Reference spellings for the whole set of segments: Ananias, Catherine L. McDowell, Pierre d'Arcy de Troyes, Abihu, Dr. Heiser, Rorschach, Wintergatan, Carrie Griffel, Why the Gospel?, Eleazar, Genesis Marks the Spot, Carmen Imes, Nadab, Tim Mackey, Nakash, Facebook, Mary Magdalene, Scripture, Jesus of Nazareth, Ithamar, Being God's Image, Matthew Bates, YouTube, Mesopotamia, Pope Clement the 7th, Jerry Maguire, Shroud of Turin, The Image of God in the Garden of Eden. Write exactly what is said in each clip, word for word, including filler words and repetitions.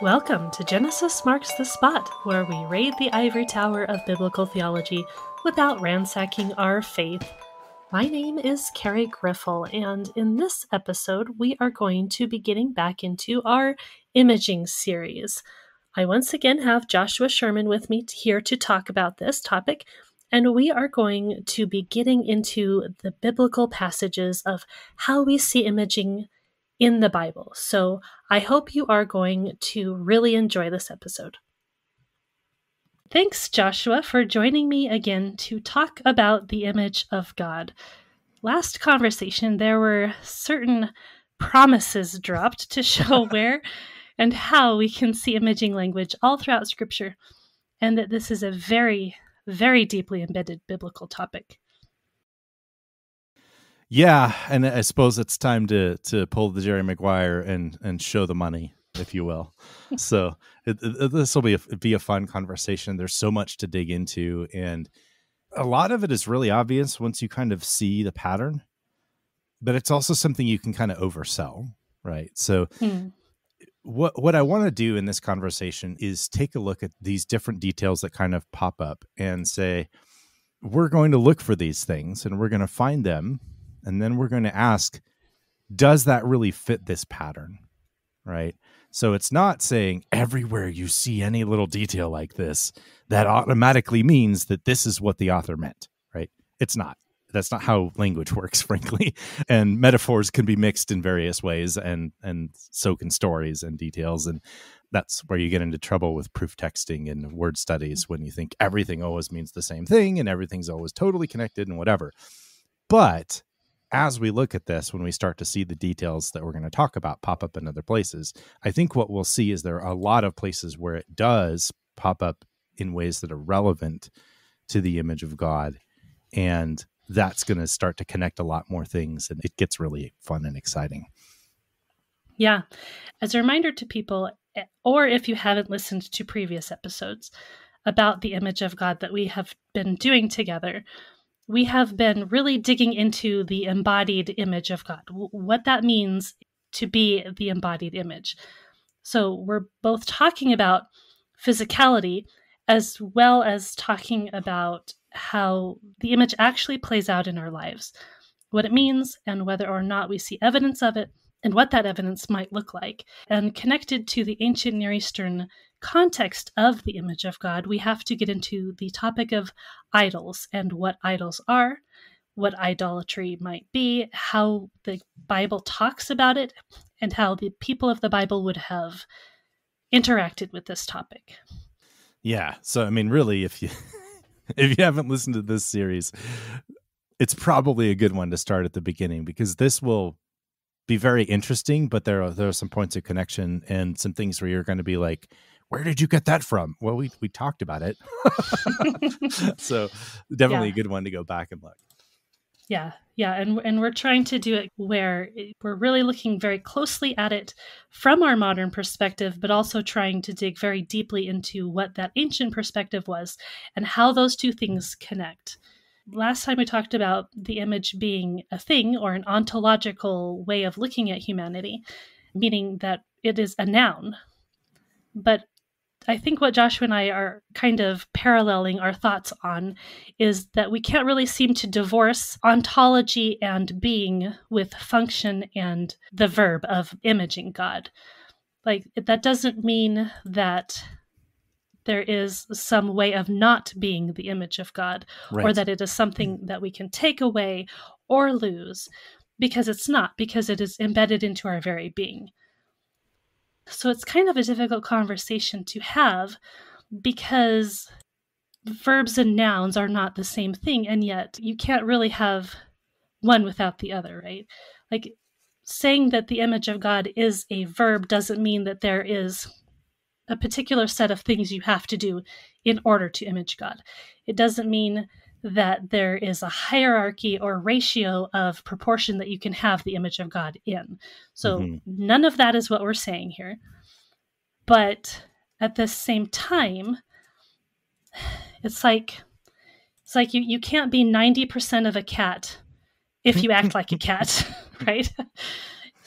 Welcome to Genesis Marks the Spot, where we raid the ivory tower of biblical theology without ransacking our faith. My name is Carrie Griffel, and in this episode, we are going to be getting back into our imaging series. I once again have Joshua Sherman with me here to talk about this topic, and we are going to be getting into the biblical passages of how we see imaging in the Bible. So I hope you are going to really enjoy this episode. Thanks, Joshua, for joining me again to talk about the image of God. Last conversation, there were certain promises dropped to show where and how we can see imaging language all throughout Scripture, and that this is a very, very deeply embedded biblical topic. Yeah, and I suppose it's time to to pull the Jerry Maguire and and show the money, if you will. So it, it, this will be a, be a fun conversation. There's so much to dig into, and a lot of it is really obvious once you kind of see the pattern, but it's also something you can kind of oversell, right? So mm. what what I want to do in this conversation is take a look at these different details that kind of pop up and say, we're going to look for these things and we're going to find them. And then we're going to ask, does that really fit this pattern, right? So it's not saying everywhere you see any little detail like this, that automatically means that this is what the author meant, right? It's not. That's not how language works, frankly. And metaphors can be mixed in various ways, and, and so can stories and details. And that's where you get into trouble with proof texting and word studies, when you think everything always means the same thing and everything's always totally connected and whatever. But as we look at this, when we start to see the details that we're going to talk about pop up in other places, I think what we'll see is there are a lot of places where it does pop up in ways that are relevant to the image of God. And that's going to start to connect a lot more things. And it gets really fun and exciting. Yeah. As a reminder to people, or if you haven't listened to previous episodes about the image of God that we have been doing together, we have been really digging into the embodied image of God, what that means to be the embodied image. So we're both talking about physicality as well as talking about how the image actually plays out in our lives, what it means and whether or not we see evidence of it and what that evidence might look like. And connected to the ancient Near Eastern context of the image of God, we have to get into the topic of idols and what idols are, what idolatry might be, how the Bible talks about it, and how the people of the Bible would have interacted with this topic. Yeah. So, I mean, really, if you if you haven't listened to this series, it's probably a good one to start at the beginning, because this will be very interesting, but there are there are some points of connection and some things where you're going to be like, where did you get that from? Well, we we talked about it. So definitely yeah. a good one to go back and look. Yeah, yeah. And, and we're trying to do it where it, we're really looking very closely at it from our modern perspective, but also trying to dig very deeply into what that ancient perspective was and how those two things connect. Last time we talked about the image being a thing, or an ontological way of looking at humanity, meaning that it is a noun. But I think what Joshua and I are kind of paralleling our thoughts on is that we can't really seem to divorce ontology and being with function and the verb of imaging God. Like, that doesn't mean that there is some way of not being the image of God, right, or that it is something that we can take away or lose, because it's not, because it is embedded into our very being. So it's kind of a difficult conversation to have, because verbs and nouns are not the same thing, and yet you can't really have one without the other, right? Like, saying that the image of God is a verb doesn't mean that there is a particular set of things you have to do in order to image God. It doesn't mean that there is a hierarchy or ratio of proportion that you can have the image of God in. So mm-hmm. none of that is what we're saying here. But at the same time, it's like, it's like you, you can't be ninety percent of a cat if you act like a cat, right?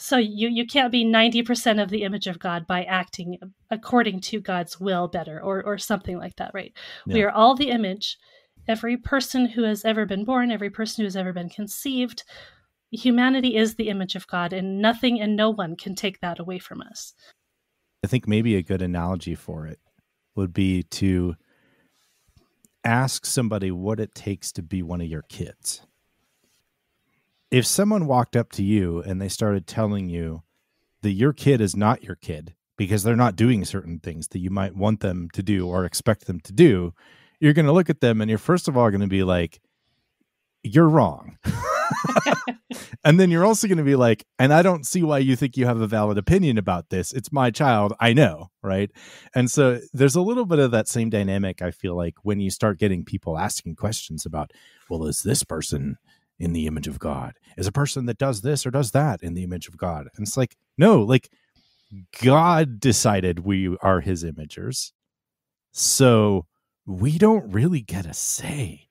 So you, you can't be ninety percent of the image of God by acting according to God's will better or or something like that, right? Yeah. We are all the image. Every person who has ever been born, every person who has ever been conceived, humanity is the image of God, and nothing and no one can take that away from us. I think maybe a good analogy for it would be to ask somebody what it takes to be one of your kids. If someone walked up to you and they started telling you that your kid is not your kid because they're not doing certain things that you might want them to do or expect them to do, you're going to look at them and you're first of all going to be like, you're wrong. And then you're also going to be like, and I don't see why you think you have a valid opinion about this. It's my child. I know. Right. And so there's a little bit of that same dynamic. I feel like when you start getting people asking questions about, well, is this person in the image of God, is a person that does this or does that in the image of God? And it's like, no, like God decided we are his imagers. So we don't really get a say.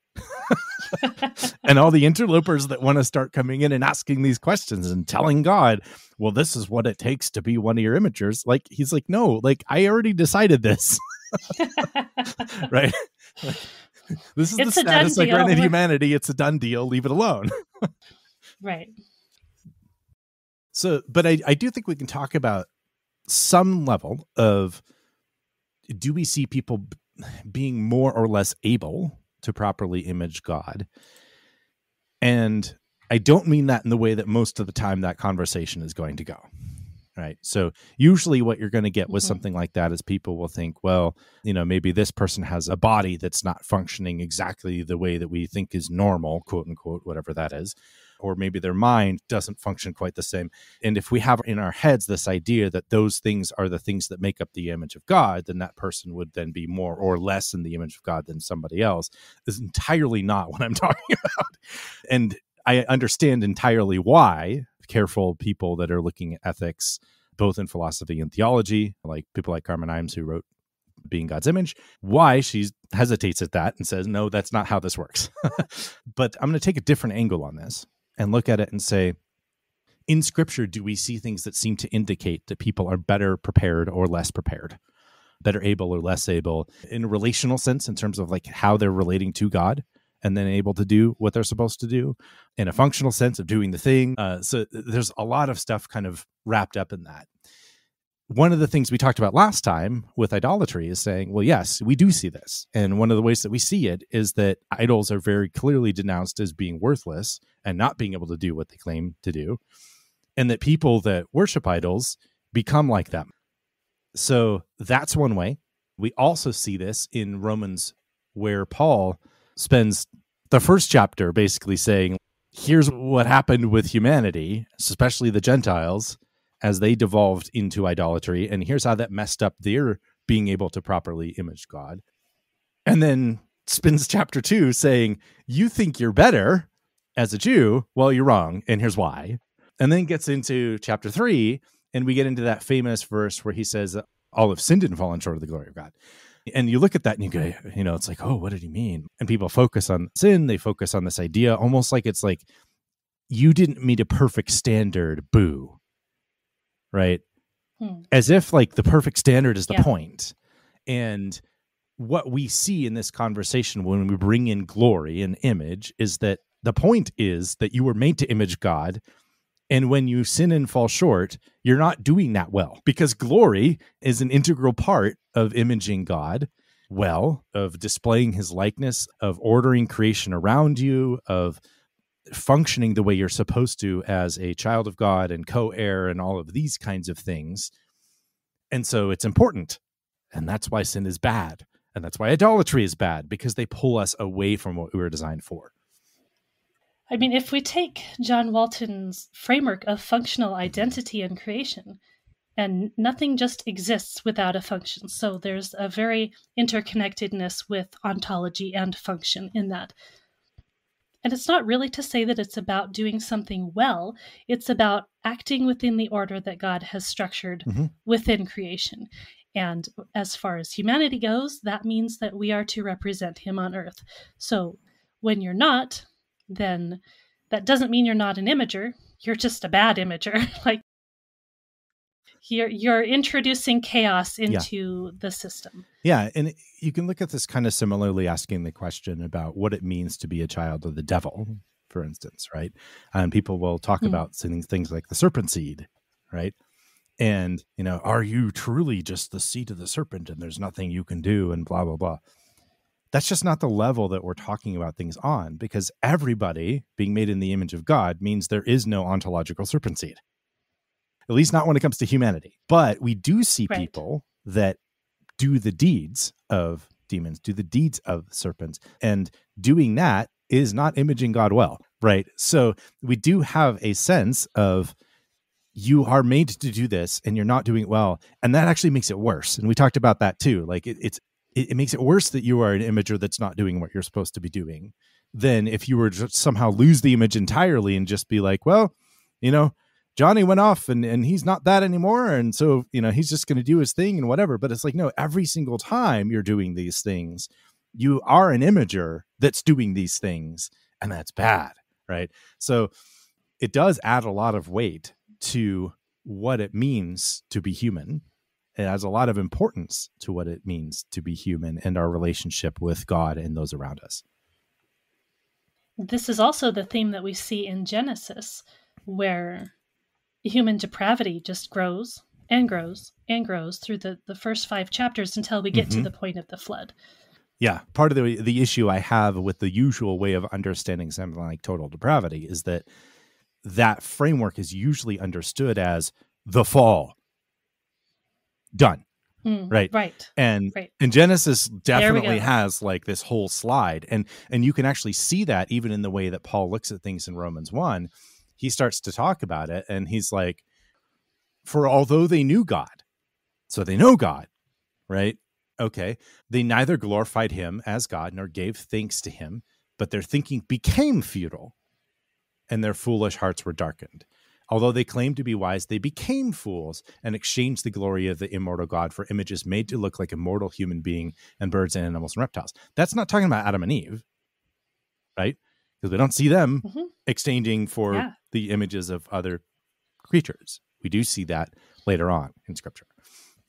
And all the interlopers that want to start coming in and asking these questions and telling God, well, this is what it takes to be one of your imagers. Like, he's like, no, like I already decided this. Right. Like, this is it's the status I granted humanity. It's a done deal. Leave it alone. Right. So, but I, I do think we can talk about some level of, do we see people being more or less able to properly image God? And I don't mean that in the way that most of the time that conversation is going to go. Right. So usually what you're going to get with mm-hmm. something like that is people will think, well, you know, maybe this person has a body that's not functioning exactly the way that we think is normal, quote unquote, whatever that is. Or maybe their mind doesn't function quite the same. And if we have in our heads this idea that those things are the things that make up the image of God, then that person would then be more or less in the image of God than somebody else. This is entirely not what I'm talking about. And I understand entirely why careful people that are looking at ethics, both in philosophy and theology, like people like Carmen Imes, who wrote Being God's Image, why she hesitates at that and says, no, that's not how this works. But I'm going to take a different angle on this and look at it and say, in Scripture, do we see things that seem to indicate that people are better prepared or less prepared, better able or less able in a relational sense in terms of like how they're relating to God? And then able to do what they're supposed to do in a functional sense of doing the thing. Uh, so there's a lot of stuff kind of wrapped up in that. One of the things we talked about last time with idolatry is saying, well, yes, we do see this. And one of the ways that we see it is that idols are very clearly denounced as being worthless and not being able to do what they claim to do. And that people that worship idols become like them. So that's one way. We also see this in Romans, where Paul spends the first chapter basically saying, here's what happened with humanity, especially the Gentiles, as they devolved into idolatry. And here's how that messed up their being able to properly image God. And then spins chapter two saying, you think you're better as a Jew. Well, you're wrong. And here's why. And then gets into chapter three. And we get into that famous verse where he says, all have sinned and fallen short of the glory of God. And you look at that and you go, you know, it's like, oh, what did he mean? And people focus on sin. They focus on this idea, almost like it's like, you didn't meet a perfect standard, boo. Right? Hmm. As if like the perfect standard is the yeah. point. And what we see in this conversation when we bring in glory and image is that the point is that you were made to image God. And when you sin and fall short, you're not doing that well, because glory is an integral part of imaging God well, of displaying his likeness, of ordering creation around you, of functioning the way you're supposed to as a child of God and co-heir and all of these kinds of things. And so it's important. And that's why sin is bad. And that's why idolatry is bad, because they pull us away from what we were designed for. I mean, if we take John Walton's framework of functional identity and creation, and nothing just exists without a function. So there's a very interconnectedness with ontology and function in that. And it's not really to say that it's about doing something well. It's about acting within the order that God has structured mm-hmm. within creation. And as far as humanity goes, that means that we are to represent him on earth. So when you're not, then that doesn't mean you're not an imager. You're just a bad imager. Like, You're, you're introducing chaos into yeah. the system. Yeah. And you can look at this kind of similarly, asking the question about what it means to be a child of the devil, for instance, right? And people will talk mm. about things like the serpent seed, right? And, you know, are you truly just the seed of the serpent and there's nothing you can do and blah, blah, blah. That's just not the level that we're talking about things on, because everybody being made in the image of God means there is no ontological serpent seed, at least not when it comes to humanity. But we do see right. people that do the deeds of demons, do the deeds of serpents, and doing that is not imaging God well, right? So we do have a sense of you are made to do this and you're not doing it well, and that actually makes it worse. And we talked about that too. Like it, it's, It, it makes it worse that you are an imager that's not doing what you're supposed to be doing than if you were to somehow lose the image entirely and just be like, well, you know, Johnny went off and, and he's not that anymore. And so, you know, he's just going to do his thing and whatever. But it's like, no, every single time you're doing these things, you are an imager that's doing these things, and that's bad, right? So it does add a lot of weight to what it means to be human. It has a lot of importance to what it means to be human and our relationship with God and those around us. This is also the theme that we see in Genesis, where human depravity just grows and grows and grows through the, the first five chapters until we get mm-hmm. to the point of the flood. Yeah. Part of the, the issue I have with the usual way of understanding something like total depravity is that that framework is usually understood as the fall. Done. Mm, right. Right. And, right. and Genesis definitely has like this whole slide. And, and you can actually see that even in the way that Paul looks at things in Romans one, he starts to talk about it. And he's like, for although they knew God, so they know God, right? Okay. They neither glorified him as God nor gave thanks to him, but their thinking became futile and their foolish hearts were darkened. Although they claimed to be wise, they became fools and exchanged the glory of the immortal God for images made to look like a mortal human being and birds and animals and reptiles. That's not talking about Adam and Eve, right? Because we don't see them mm-hmm. exchanging for yeah. the images of other creatures. We do see that later on in Scripture.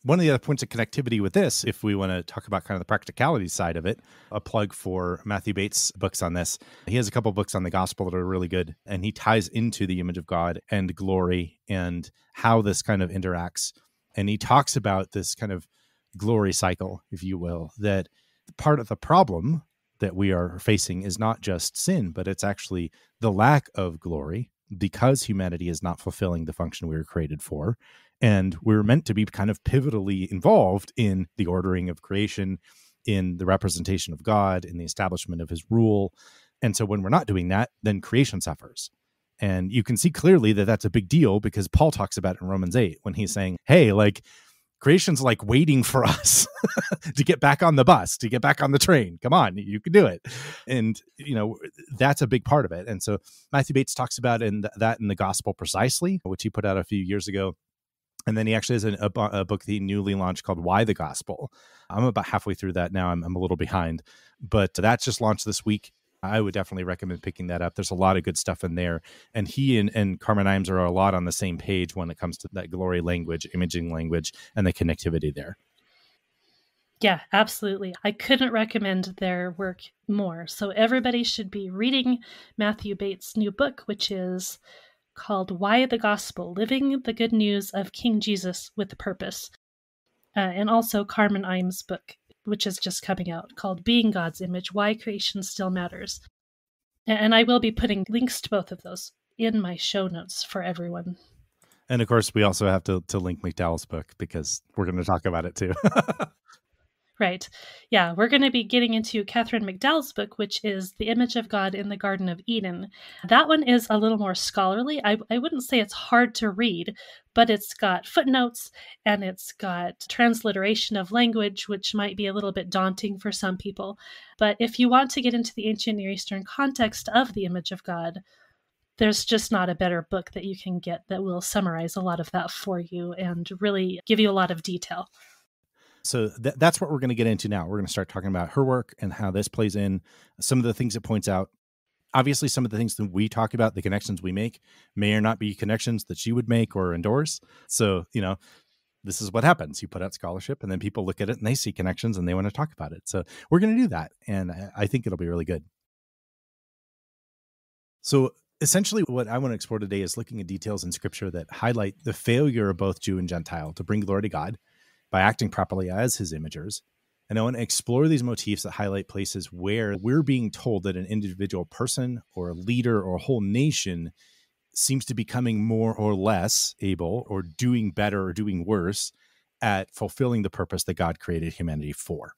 One of the other points of connectivity with this, if we want to talk about kind of the practicality side of it, a plug for Matthew Bates' books on this. He has a couple books on the gospel that are really good, and he ties into the image of God and glory and how this kind of interacts. And he talks about this kind of glory cycle, if you will, that part of the problem that we are facing is not just sin, but it's actually the lack of glory because humanity is not fulfilling the function we were created for. And we're meant to be kind of pivotally involved in the ordering of creation, in the representation of God, in the establishment of his rule. And so when we're not doing that, then creation suffers. And you can see clearly that that's a big deal because Paul talks about it in Romans eight when he's saying, hey, like creation's like waiting for us to get back on the bus, to get back on the train. Come on, you can do it. And, you know, that's a big part of it. And so Matthew Bates talks about in th- that in the Gospel Precisely, which he put out a few years ago. And then he actually has an, a, a book that he newly launched called Why the Gospel. I'm about halfway through that now. I'm, I'm a little behind, but that's just launched this week. I would definitely recommend picking that up. There's a lot of good stuff in there. And he and, and Carmen Imes are a lot on the same page when it comes to that glory language, imaging language, and the connectivity there. Yeah, absolutely. I couldn't recommend their work more. So everybody should be reading Matthew Bates' new book, which is called Why the Gospel, Living the Good News of King Jesus with Purpose. Uh, and also Carmen Imes' book, which is just coming out, called Being God's Image, Why Creation Still Matters. And I will be putting links to both of those in my show notes for everyone. And of course, we also have to, to link McDowell's book because we're going to talk about it too. Right. Yeah, we're going to be getting into Catherine McDowell's book, which is The Image of God in the Garden of Eden. That one is a little more scholarly. I, I wouldn't say it's hard to read, but it's got footnotes and it's got transliteration of language, which might be a little bit daunting for some people. But if you want to get into the ancient Near Eastern context of the image of God, there's just not a better book that you can get that will summarize a lot of that for you and really give you a lot of detail. So th- that's what we're going to get into now. We're going to start talking about her work and how this plays in, some of the things it points out. Obviously, some of the things that we talk about, the connections we make, may or not be connections that she would make or endorse. So, you know, this is what happens. You put out scholarship and then people look at it and they see connections and they want to talk about it. So we're going to do that. And I think it'll be really good. So essentially what I want to explore today is looking at details in scripture that highlight the failure of both Jew and Gentile to bring glory to God by acting properly as his imagers. And I want to explore these motifs that highlight places where we're being told that an individual person or a leader or a whole nation seems to be becoming more or less able or doing better or doing worse at fulfilling the purpose that God created humanity for.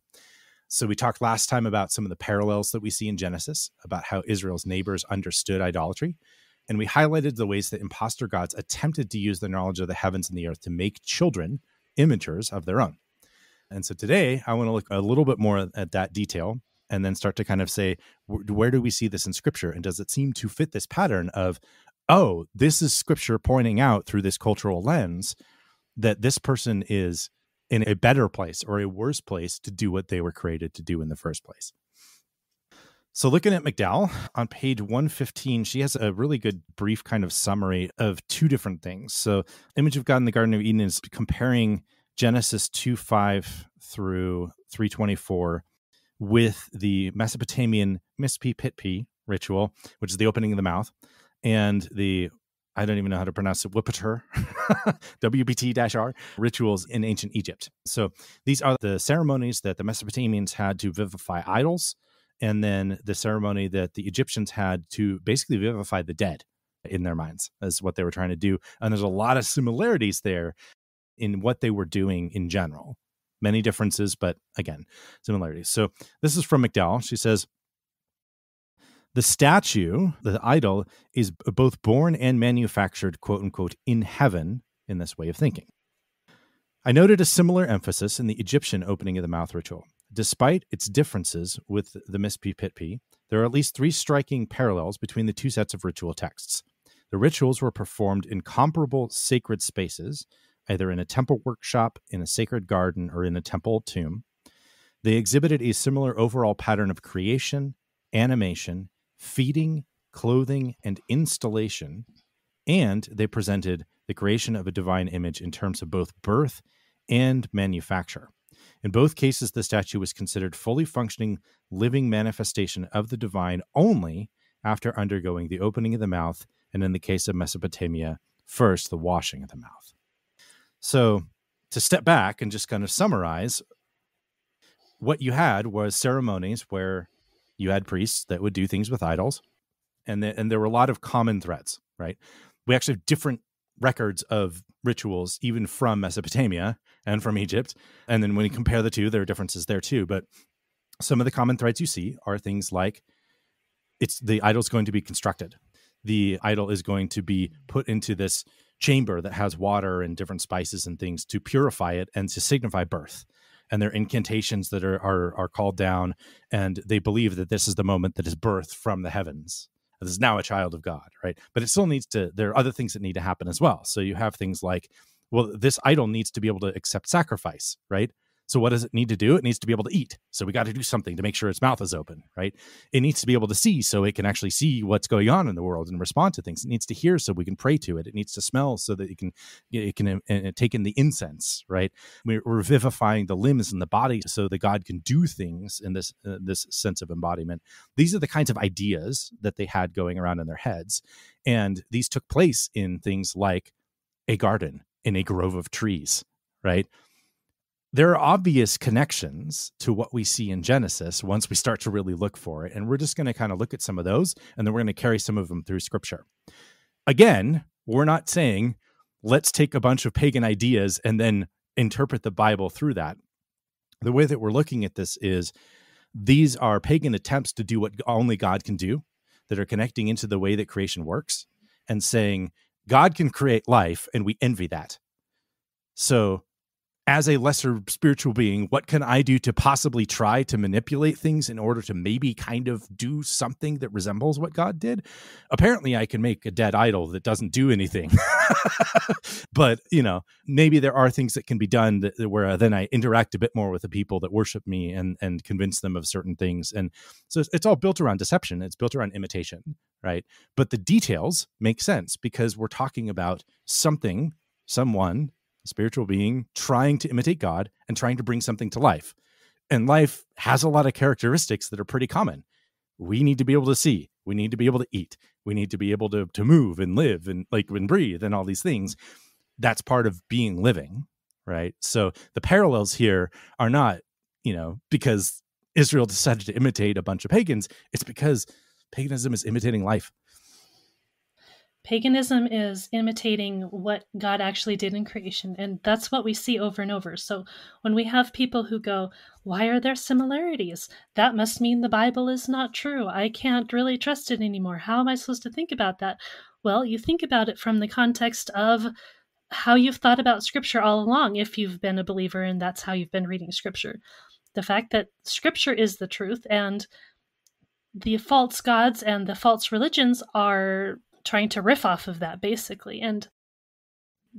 So we talked last time about some of the parallels that we see in Genesis about how Israel's neighbors understood idolatry. And we highlighted the ways that imposter gods attempted to use the knowledge of the heavens and the earth to make children imagers of their own. And so today I want to look a little bit more at that detail and then start to kind of say, where do we see this in scripture? And does it seem to fit this pattern of, oh, this is scripture pointing out through this cultural lens that this person is in a better place or a worse place to do what they were created to do in the first place. So looking at McDowell on page one fifteen, she has a really good brief kind of summary of two different things. So image of God in the Garden of Eden is comparing Genesis two five through three twenty-four with the Mesopotamian Mispipitpi ritual, which is the opening of the mouth, and the, I don't even know how to pronounce it, Wipiter, W B T R, rituals in ancient Egypt. So these are the ceremonies that the Mesopotamians had to vivify idols, and then the ceremony that the Egyptians had to basically vivify the dead in their minds is what they were trying to do. And there's a lot of similarities there in what they were doing in general. Many differences, but again, similarities. So this is from McDowell. She says, the statue, the idol, is both born and manufactured, quote unquote, in heaven in this way of thinking. I noted a similar emphasis in the Egyptian opening of the mouth ritual. Despite its differences with the Mispipitpi, there are at least three striking parallels between the two sets of ritual texts. The rituals were performed in comparable sacred spaces, either in a temple workshop, in a sacred garden, or in a temple tomb. They exhibited a similar overall pattern of creation, animation, feeding, clothing, and installation, and they presented the creation of a divine image in terms of both birth and manufacture. In both cases, the statue was considered fully functioning, living manifestation of the divine only after undergoing the opening of the mouth, and in the case of Mesopotamia, first the washing of the mouth. So to step back and just kind of summarize, what you had was ceremonies where you had priests that would do things with idols, and, the, and there were a lot of common threads, right? We actually have different records of rituals, even from Mesopotamia and from Egypt. And then when you compare the two, there are differences there too. But some of the common threads you see are things like it's the idol's going to be constructed. The idol is going to be put into this chamber that has water and different spices and things to purify it and to signify birth. And there are incantations that are, are, are called down, and they believe that this is the moment that is birthed from the heavens. This is now a child of God, right? But it still needs to, there are other things that need to happen as well. So you have things like, well, this idol needs to be able to accept sacrifice, right? So what does it need to do? It needs to be able to eat. So we got to do something to make sure its mouth is open, right? It needs to be able to see so it can actually see what's going on in the world and respond to things. It needs to hear so we can pray to it. It needs to smell so that it can, it can uh, take in the incense, right? We're revivifying the limbs and the body so that God can do things in this, uh, this sense of embodiment. These are the kinds of ideas that they had going around in their heads. And these took place in things like a garden, in a grove of trees, right? There are obvious connections to what we see in Genesis once we start to really look for it. And we're just going to kind of look at some of those, and then we're going to carry some of them through scripture. Again, we're not saying, let's take a bunch of pagan ideas and then interpret the Bible through that. The way that we're looking at this is these are pagan attempts to do what only God can do that are connecting into the way that creation works and saying, God can create life and we envy that. So as a lesser spiritual being, what can I do to possibly try to manipulate things in order to maybe kind of do something that resembles what God did? Apparently, I can make a dead idol that doesn't do anything. But, you know, maybe there are things that can be done that, where then I interact a bit more with the people that worship me and, and convince them of certain things. And so it's, it's all built around deception. It's built around imitation, right? But the details make sense because we're talking about something, someone, a spiritual being trying to imitate God and trying to bring something to life. And life has a lot of characteristics that are pretty common. We need to be able to see. We need to be able to eat. We need to be able to, to move and live and like and breathe and all these things. That's part of being living, right? So the parallels here are not, you know, because Israel decided to imitate a bunch of pagans. It's because paganism is imitating life. Paganism is imitating what God actually did in creation. And that's what we see over and over. So when we have people who go, why are there similarities? That must mean the Bible is not true. I can't really trust it anymore. How am I supposed to think about that? Well, you think about it from the context of how you've thought about Scripture all along, if you've been a believer and that's how you've been reading Scripture. The fact that Scripture is the truth and the false gods and the false religions are trying to riff off of that, basically. And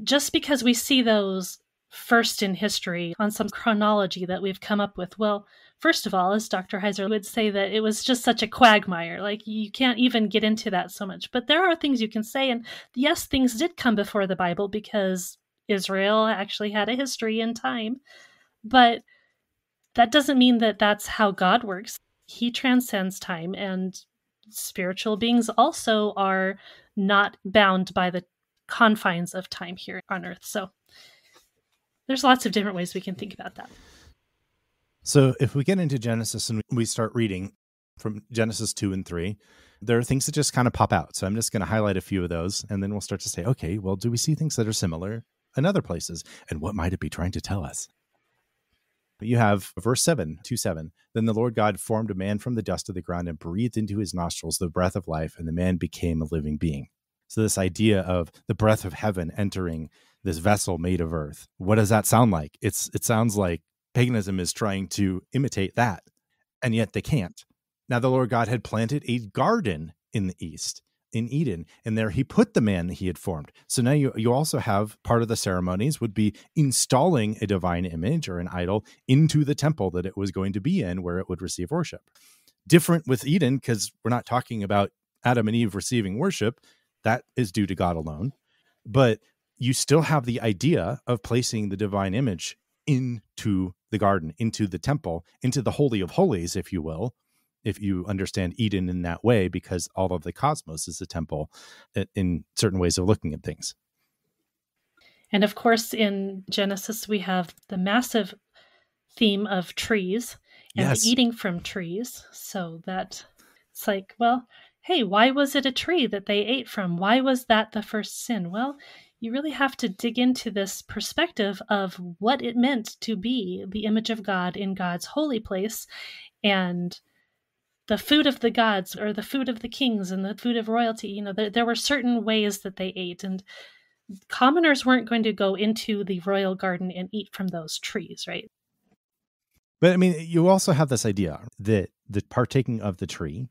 just because we see those first in history on some chronology that we've come up with, well, first of all, as Doctor Heiser would say, that it was just such a quagmire. Like, you can't even get into that so much. But there are things you can say. And yes, things did come before the Bible because Israel actually had a history in time. But that doesn't mean that that's how God works. He transcends time, and spiritual beings also are not bound by the confines of time here on earth. So there's lots of different ways we can think about that. So if we get into Genesis and we start reading from Genesis two and three, there are things that just kind of pop out. So I'm just going to highlight a few of those, and then we'll start to say, okay, well, do we see things that are similar in other places? And what might it be trying to tell us? But you have verse seven, two seven. Then the Lord God formed a man from the dust of the ground and breathed into his nostrils the breath of life, and the man became a living being. So this idea of the breath of heaven entering this vessel made of earth, what does that sound like? It's, it sounds like paganism is trying to imitate that, and yet they can't. Now the Lord God had planted a garden in the east, in Eden, and there he put the man that he had formed. So now you, you also have part of the ceremonies would be installing a divine image or an idol into the temple that it was going to be in, where it would receive worship. Different with Eden, because we're not talking about Adam and Eve receiving worship. That is due to God alone. But you still have the idea of placing the divine image into the garden, into the temple, into the Holy of Holies, if you will, if you understand Eden in that way, because all of the cosmos is a temple in certain ways of looking at things. And of course, in Genesis, we have the massive theme of trees and yes. eating from trees. So that it's like, well, hey, why was it a tree that they ate from? Why was that the first sin? Well, you really have to dig into this perspective of what it meant to be the image of God in God's holy place, and the food of the gods, or the food of the kings and the food of royalty. You know, there, there were certain ways that they ate, and commoners weren't going to go into the royal garden and eat from those trees, right? But I mean, you also have this idea that the partaking of the tree,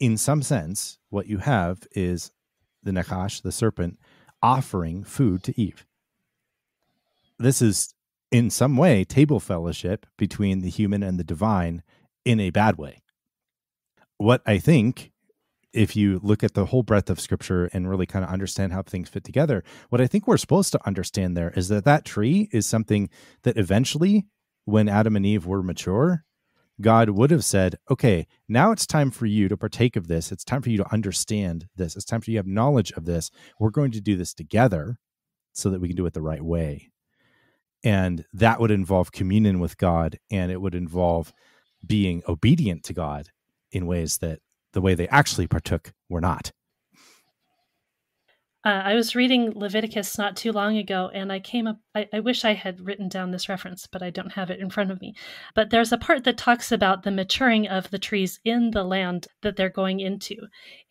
in some sense, what you have is the Nakash, the serpent, offering food to Eve. This is in some way table fellowship between the human and the divine in a bad way. What I think, if you look at the whole breadth of Scripture and really kind of understand how things fit together, what I think we're supposed to understand there is that that tree is something that eventually, when Adam and Eve were mature, God would have said, okay, now it's time for you to partake of this. It's time for you to understand this. It's time for you to have knowledge of this. We're going to do this together so that we can do it the right way. And that would involve communion with God, and it would involve being obedient to God in ways that the way they actually partook were not. Uh, I was reading Leviticus not too long ago, and I came up, I, I wish I had written down this reference, but I don't have it in front of me. But there's a part that talks about the maturing of the trees in the land that they're going into.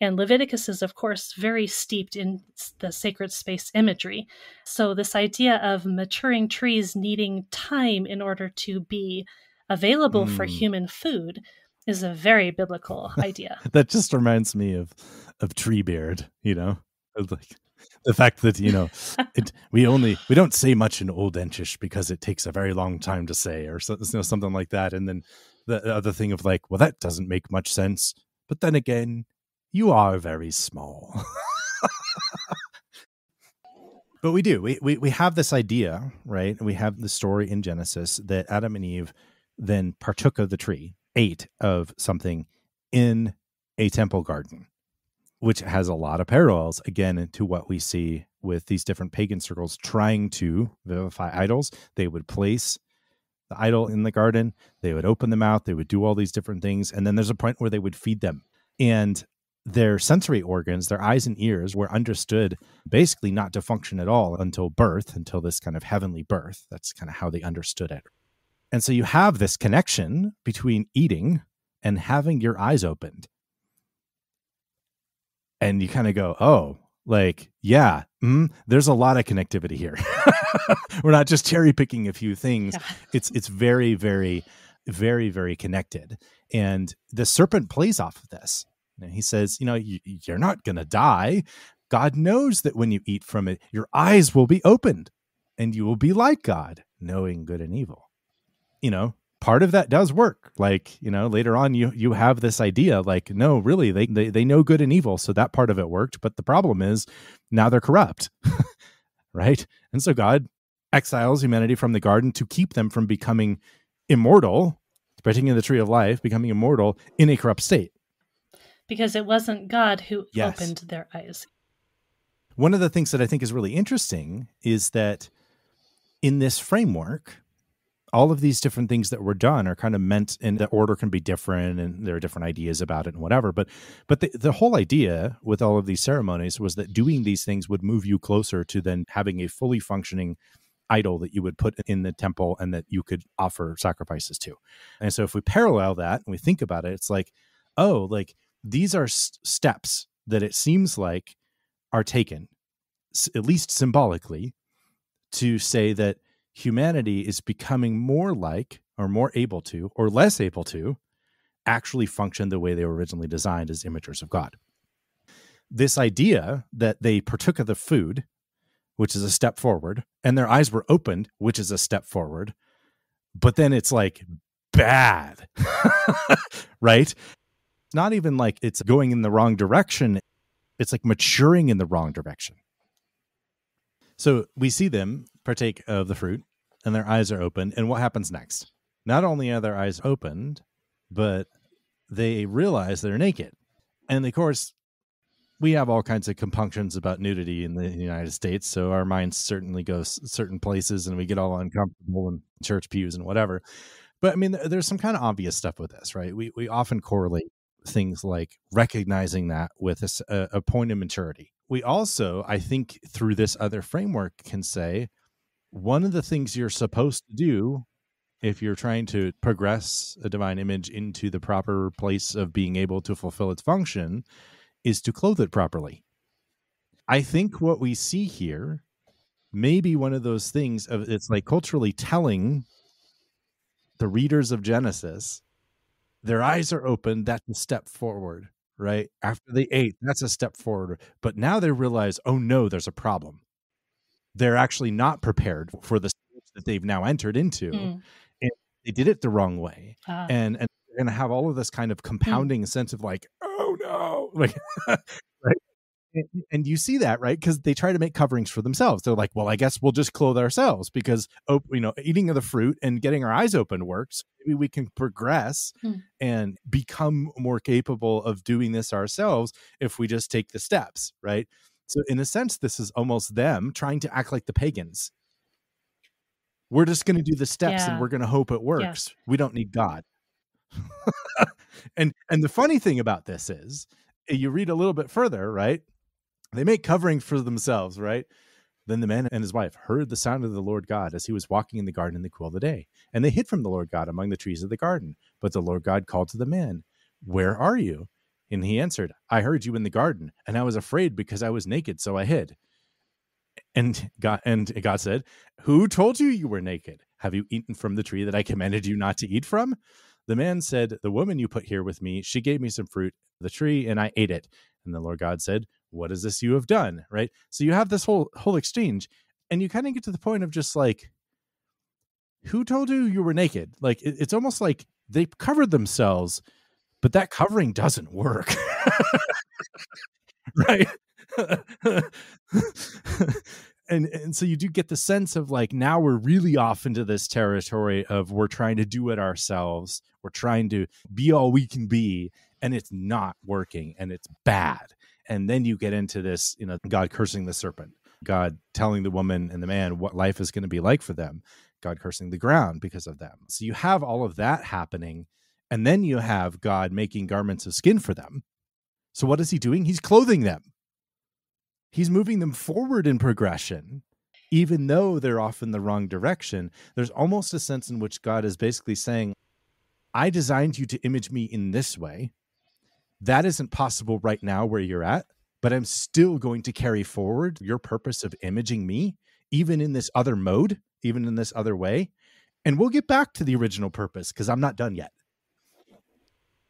And Leviticus is, of course, very steeped in the sacred space imagery. So this idea of maturing trees needing time in order to be available mm. for human food is a very biblical idea. That just reminds me of, of tree beard, you know, like the fact that, you know, it, we only, we don't say much in Old Entish because it takes a very long time to say, or so, you know, something like that. And then the other thing of like, well, that doesn't make much sense. But then again, you are very small. But we do. We, we, we have this idea, right? We have the story in Genesis that Adam and Eve then partook of the tree, ate of something in a temple garden, which has a lot of parallels, again, to what we see with these different pagan circles trying to vivify idols. They would place the idol in the garden. They would open them out. They would do all these different things. And then there's a point where they would feed them. And their sensory organs, their eyes and ears, were understood basically not to function at all until birth, until this kind of heavenly birth. That's kind of how they understood it. And so you have this connection between eating and having your eyes opened. And you kind of go, oh, like, yeah, mm, there's a lot of connectivity here. We're not just cherry picking a few things. Yeah. It's, it's very, very, very, very connected. And the serpent plays off of this. And he says, you know, you, you're not going to die. God knows that when you eat from it, your eyes will be opened and you will be like God, knowing good and evil. You know, part of that does work. Like, you know, later on, you you have this idea like, no, really, they, they, they know good and evil. So that part of it worked. But the problem is now they're corrupt. Right. And so God exiles humanity from the garden to keep them from becoming immortal, partaking in the tree of life, becoming immortal in a corrupt state. Because it wasn't God who yes. opened their eyes. One of the things that I think is really interesting is that in this framework, all of these different things that were done are kind of meant, and the order can be different, and there are different ideas about it and whatever. But but the, the whole idea with all of these ceremonies was that doing these things would move you closer to then having a fully functioning idol that you would put in the temple and that you could offer sacrifices to. And so if we parallel that and we think about it, it's like, oh, like these are st- steps that it seems like are taken, s- at least symbolically, to say that humanity is becoming more like, or more able to, or less able to actually function the way they were originally designed as imagers of God. This idea that they partook of the food, which is a step forward, and their eyes were opened, which is a step forward, but then it's like bad, right? Not even like it's going in the wrong direction. It's like maturing in the wrong direction. So we see them partake of the fruit and their eyes are opened. And what happens next? Not only are their eyes opened, but they realize they're naked. And of course, we have all kinds of compunctions about nudity in the United States. So our minds certainly go certain places and we get all uncomfortable in church pews and whatever. But I mean, there's some kind of obvious stuff with this, right? We, we often correlate things like recognizing that with a, a point of maturity. We also, I think, through this other framework can say one of the things you're supposed to do if you're trying to progress a divine image into the proper place of being able to fulfill its function is to clothe it properly. I think what we see here may be one of those things of it's like culturally telling the readers of Genesis, their eyes are open, that's a step forward, right? After they ate, that's a step forward. But now they realize, oh no, there's a problem. They're actually not prepared for the stage that they've now entered into. Mm. And they did it the wrong way. Ah. And, and they're going to have all of this kind of compounding mm. sense of like, oh no. Like, right? and, and you see that, right? Because they try to make coverings for themselves. They're like, well, I guess we'll just clothe ourselves because, oh, you know, eating of the fruit and getting our eyes open works. Maybe we can progress mm. and become more capable of doing this ourselves if we just take the steps, right? So in a sense, this is almost them trying to act like the pagans. We're just going to do the steps yeah. and we're going to hope it works. Yeah. We don't need God. and and the funny thing about this is, you read a little bit further, right? They make covering for themselves, right? Then the man and his wife heard the sound of the Lord God as he was walking in the garden in the cool of the day. And they hid from the Lord God among the trees of the garden. But the Lord God called to the man, "Where are you?" And he answered, "I heard you in the garden, and I was afraid because I was naked, so I hid." And God, and God said, "Who told you you were naked? Have you eaten from the tree that I commanded you not to eat from?" The man said, "The woman you put here with me, she gave me some fruit, the tree, and I ate it." And the Lord God said, "What is this you have done?" Right? So you have this whole whole exchange, and you kind of get to the point of just like, who told you you were naked? Like, it, it's almost like they covered themselves, but that covering doesn't work. Right? and and so you do get the sense of like, now we're really off into this territory of we're trying to do it ourselves. We're trying to be all we can be, and it's not working, and it's bad. And then you get into this, you know, God cursing the serpent, God telling the woman and the man what life is going to be like for them, God cursing the ground because of them. So you have all of that happening, and then you have God making garments of skin for them. So what is he doing? He's clothing them. He's moving them forward in progression, even though they're off in the wrong direction. There's almost a sense in which God is basically saying, I designed you to image me in this way. That isn't possible right now where you're at, but I'm still going to carry forward your purpose of imaging me, even in this other mode, even in this other way. And we'll get back to the original purpose because I'm not done yet.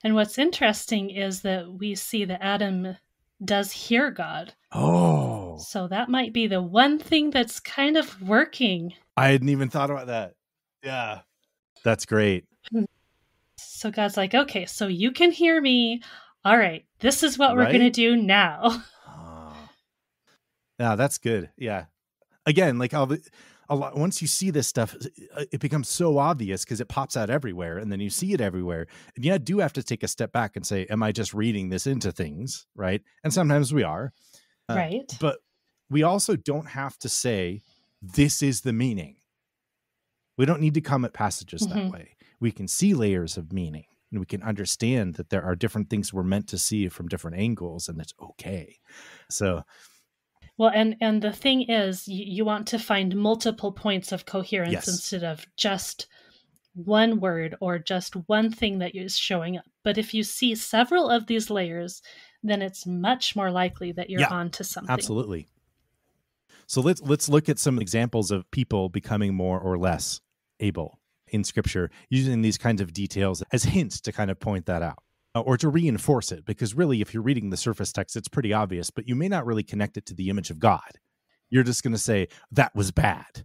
And what's interesting is that we see that Adam does hear God. Oh. So that might be the one thing that's kind of working. I hadn't even thought about that. Yeah. That's great. So God's like, okay, so you can hear me. All right. This is what we're right? going to do now. Oh. Yeah, that's good. Yeah. Again, like all the, a lot, once you see this stuff, it becomes so obvious because it pops out everywhere, and then you see it everywhere. And you do have to take a step back and say, am I just reading this into things? Right. And sometimes we are. Uh, right. But we also don't have to say, this is the meaning. We don't need to come at passages mm-hmm. that way. We can see layers of meaning, and we can understand that there are different things we're meant to see from different angles, and that's okay. So... Well, and, and the thing is, you, you want to find multiple points of coherence yes. instead of just one word or just one thing that is showing up. But if you see several of these layers, then it's much more likely that you're yeah, onto something. Absolutely. So let's, let's look at some examples of people becoming more or less able in Scripture, using these kinds of details as hints to kind of point that out. Or to reinforce it, because really, if you're reading the surface text, it's pretty obvious, but you may not really connect it to the image of God. You're just going to say, that was bad,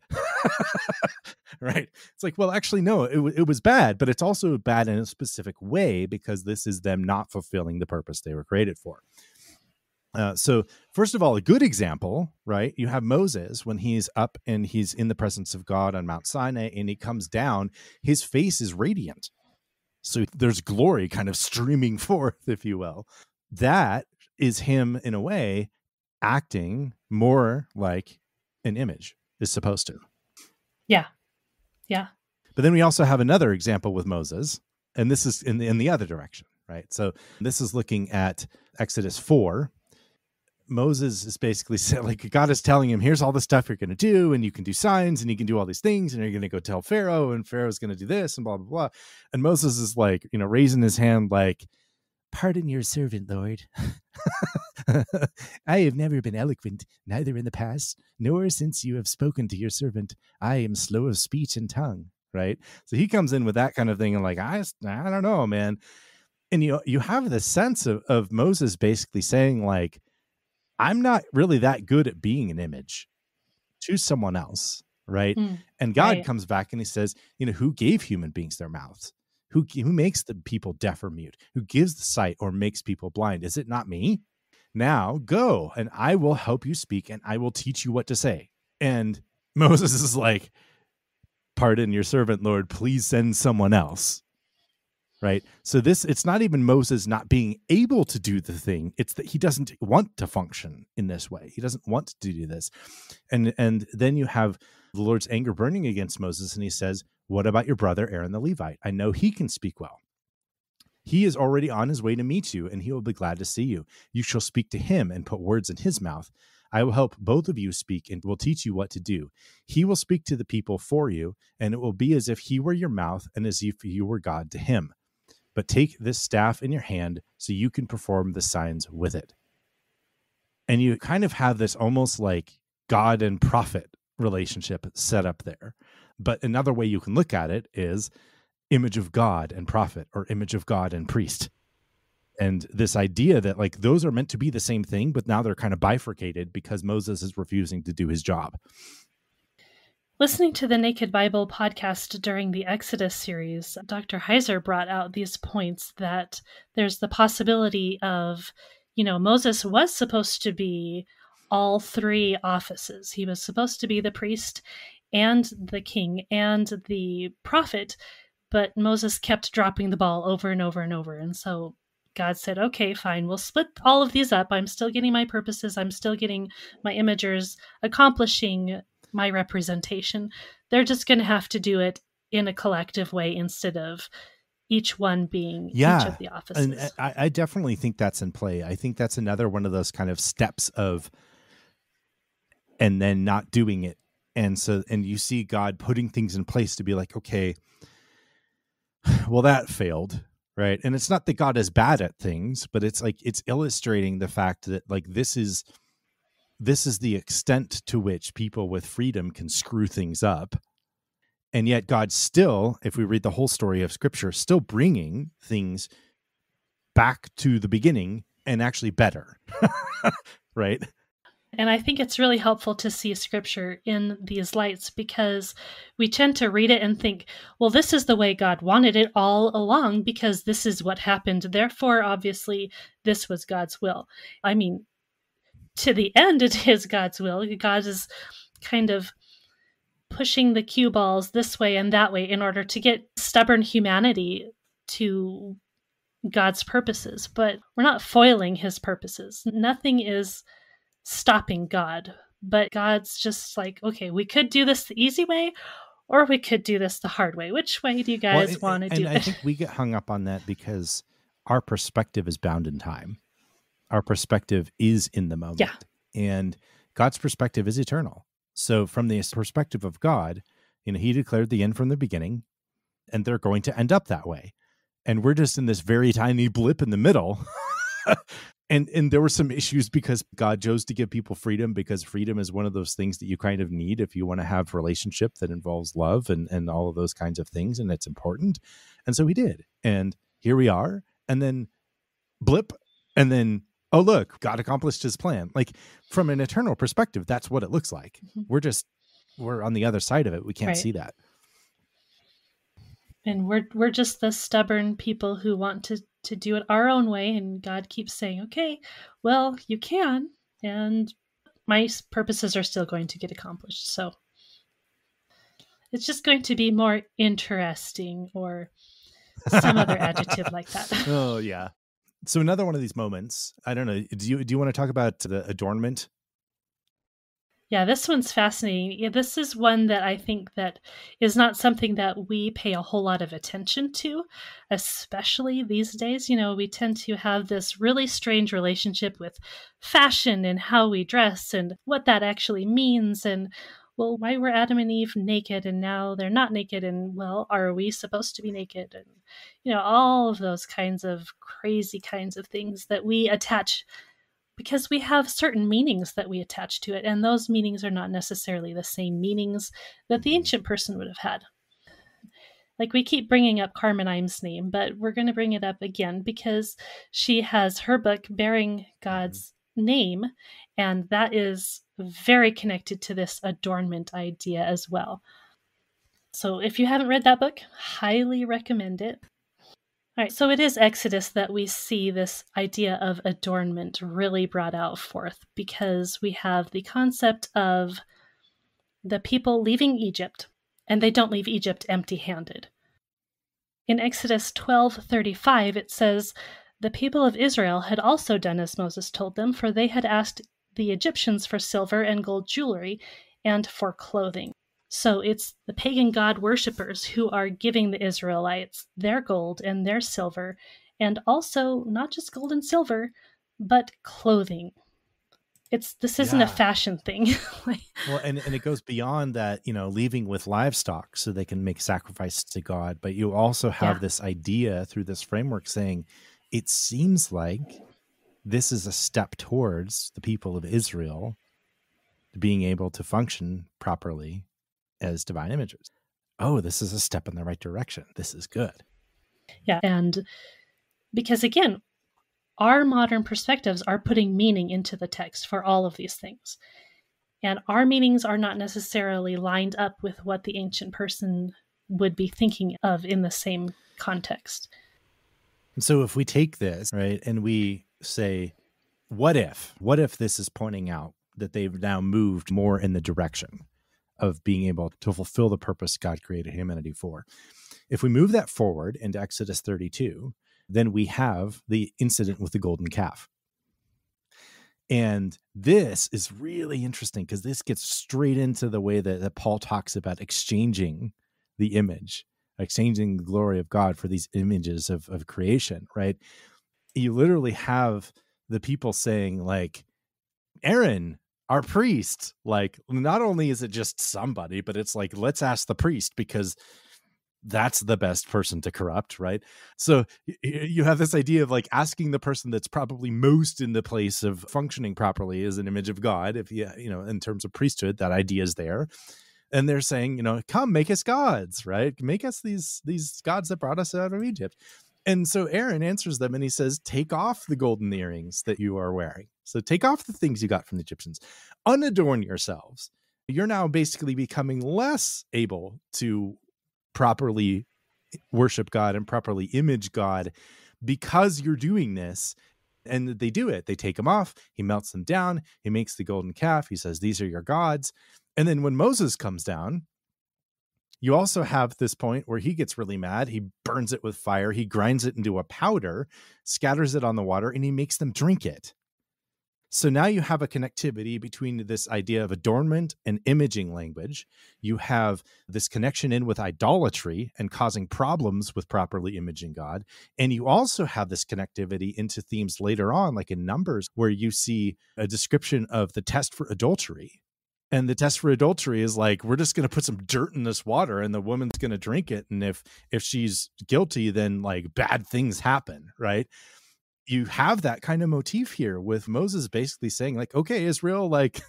right? It's like, well, actually, no, it, it was bad, but it's also bad in a specific way, because this is them not fulfilling the purpose they were created for. Uh, so first of all, a good example, right? You have Moses when he's up and he's in the presence of God on Mount Sinai, and he comes down, his face is radiant. So there's glory kind of streaming forth, if you will. That is him, in a way, acting more like an image is supposed to. Yeah. Yeah. But then we also have another example with Moses, and this is in the, in the other direction, right? So this is looking at Exodus four. Moses is basically saying, like, God is telling him, here's all the stuff you're going to do, and you can do signs, and you can do all these things, and you're going to go tell Pharaoh, and Pharaoh's going to do this, and blah, blah, blah. And Moses is like, you know, raising his hand, like, pardon your servant, Lord. I have never been eloquent, neither in the past, nor since you have spoken to your servant. I am slow of speech and tongue, right? So he comes in with that kind of thing, and like, I, I don't know, man. And you, you have the sense of, of Moses basically saying, like, I'm not really that good at being an image to someone else, right? Mm, and God right. comes back and he says, you know, who gave human beings their mouths? Who, who makes the people deaf or mute? Who gives the sight or makes people blind? Is it not me? Now go, and I will help you speak, and I will teach you what to say. And Moses is like, pardon your servant, Lord, please send someone else. Right. So this, it's not even Moses not being able to do the thing. It's that he doesn't want to function in this way. He doesn't want to do this. And, and then you have the Lord's anger burning against Moses. And he says, what about your brother, Aaron the Levite? I know he can speak well. He is already on his way to meet you, and he will be glad to see you. You shall speak to him and put words in his mouth. I will help both of you speak and will teach you what to do. He will speak to the people for you, and it will be as if he were your mouth and as if you were God to him. But take this staff in your hand so you can perform the signs with it. And you kind of have this almost like God and prophet relationship set up there. But another way you can look at it is image of God and prophet, or image of God and priest. And this idea that like those are meant to be the same thing, but now they're kind of bifurcated because Moses is refusing to do his job. Listening to the Naked Bible podcast during the Exodus series, Doctor Heiser brought out these points that there's the possibility of, you know, Moses was supposed to be all three offices. He was supposed to be the priest and the king and the prophet, but Moses kept dropping the ball over and over and over. And so God said, okay, fine, we'll split all of these up. I'm still getting my purposes. I'm still getting my imagers accomplishing my representation. They're just going to have to do it in a collective way instead of each one being yeah, each of the offices. And I, I definitely think that's in play. I think that's another one of those kind of steps of, and then not doing it. And so, and you see God putting things in place to be like, okay, well, that failed, right? And it's not that God is bad at things, but it's like, it's illustrating the fact that like, this is, this is the extent to which people with freedom can screw things up. And yet God still, if we read the whole story of Scripture, still bringing things back to the beginning and actually better, right? And I think it's really helpful to see Scripture in these lights, because we tend to read it and think, well, this is the way God wanted it all along because this is what happened. Therefore, obviously, this was God's will. I mean, to the end, it is God's will. God is kind of pushing the cue balls this way and that way in order to get stubborn humanity to God's purposes. But we're not foiling his purposes. Nothing is stopping God. But God's just like, okay, we could do this the easy way, or we could do this the hard way. Which way do you guys well, want to do it? I think we get hung up on that because our perspective is bound in time. Our perspective is in the moment. Yeah. And God's perspective is eternal. So from the perspective of God, you know, he declared the end from the beginning, and they're going to end up that way. And we're just in this very tiny blip in the middle. and and there were some issues because God chose to give people freedom, because freedom is one of those things that you kind of need if you want to have a relationship that involves love and, and all of those kinds of things. And it's important. And so he did. And here we are. And then blip. And then, oh, look, God accomplished his plan. Like, from an eternal perspective, that's what it looks like. Mm-hmm. We're just, we're on the other side of it. We can't right. see that. And we're, we're just the stubborn people who want to, to do it our own way. And God keeps saying, okay, well, you can, and my purposes are still going to get accomplished. So it's just going to be more interesting, or some other adjective like that. Oh, yeah. So another one of these moments, I don't know, do you, do you want to talk about the adornment? Yeah, this one's fascinating. Yeah, this is one that I think that is not something that we pay a whole lot of attention to, especially these days. You know, we tend to have this really strange relationship with fashion and how we dress and what that actually means, and, well, why were Adam and Eve naked and now they're not naked? And, well, are we supposed to be naked? And, you know, all of those kinds of crazy kinds of things that we attach, because we have certain meanings that we attach to it. And those meanings are not necessarily the same meanings that the ancient person would have had. Like, we keep bringing up Carmen Imes' name, but we're going to bring it up again because she has her book bearing God's name. And that is very connected to this adornment idea as well. So if you haven't read that book, highly recommend it. All right, so it is Exodus that we see this idea of adornment really brought out forth, because we have the concept of the people leaving Egypt, and they don't leave Egypt empty-handed. In Exodus twelve thirty-five, it says, "The people of Israel had also done as Moses told them, for they had asked the Egyptians for silver and gold jewelry and for clothing." So it's the pagan god worshippers who are giving the Israelites their gold and their silver, and also not just gold and silver, but clothing. It's this isn't yeah. a fashion thing. like, well, and, and it goes beyond that, you know, leaving with livestock so they can make sacrifice to God. But you also have yeah. this idea through this framework saying, it seems like this is a step towards the people of Israel being able to function properly as divine imagers. Oh, this is a step in the right direction. This is good. Yeah. And because, again, our modern perspectives are putting meaning into the text for all of these things. And our meanings are not necessarily lined up with what the ancient person would be thinking of in the same context. And so if we take this, right, and we say, what if, what if this is pointing out that they've now moved more in the direction of being able to fulfill the purpose God created humanity for. If we move that forward into Exodus thirty-two, then we have the incident with the golden calf. And this is really interesting because this gets straight into the way that, that Paul talks about exchanging the image, exchanging the glory of God for these images of, of creation, right? You literally have the people saying, like, Aaron, our priest, like, not only is it just somebody, but it's like, let's ask the priest because that's the best person to corrupt, right? So you have this idea of like asking the person that's probably most in the place of functioning properly as an image of God. If you, you know, in terms of priesthood, that idea is there. And they're saying, you know, come make us gods, right? Make us these, these gods that brought us out of Egypt. And so Aaron answers them and he says, take off the golden earrings that you are wearing. So take off the things you got from the Egyptians, unadorn yourselves. You're now basically becoming less able to properly worship God and properly image God because you're doing this. And they do it. They take them off. He melts them down. He makes the golden calf. He says, these are your gods. And then when Moses comes down, you also have this point where he gets really mad. He burns it with fire. He grinds it into a powder, scatters it on the water, and he makes them drink it. So now you have a connectivity between this idea of adornment and imaging language. You have this connection in with idolatry and causing problems with properly imaging God. And you also have this connectivity into themes later on, like in Numbers, where you see a description of the test for adultery. And the test for adultery is like, we're just going to put some dirt in this water and the woman's going to drink it. And if if she's guilty, then like bad things happen, right? You have that kind of motif here with Moses basically saying like, okay, Israel, like,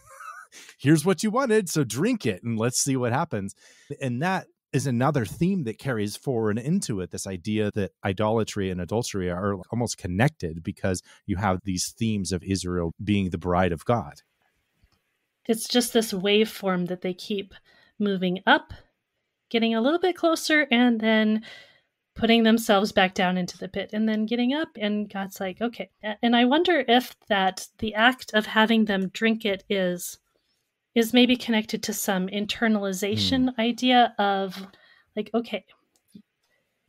here's what you wanted. So drink it and let's see what happens. And that is another theme that carries forward into it. This idea that idolatry and adultery are almost connected because you have these themes of Israel being the bride of God. It's just this waveform that they keep moving up, getting a little bit closer, and then putting themselves back down into the pit, and then getting up, and God's like, okay. And I wonder if that the act of having them drink it is, is maybe connected to some internalization mm. idea of like, okay,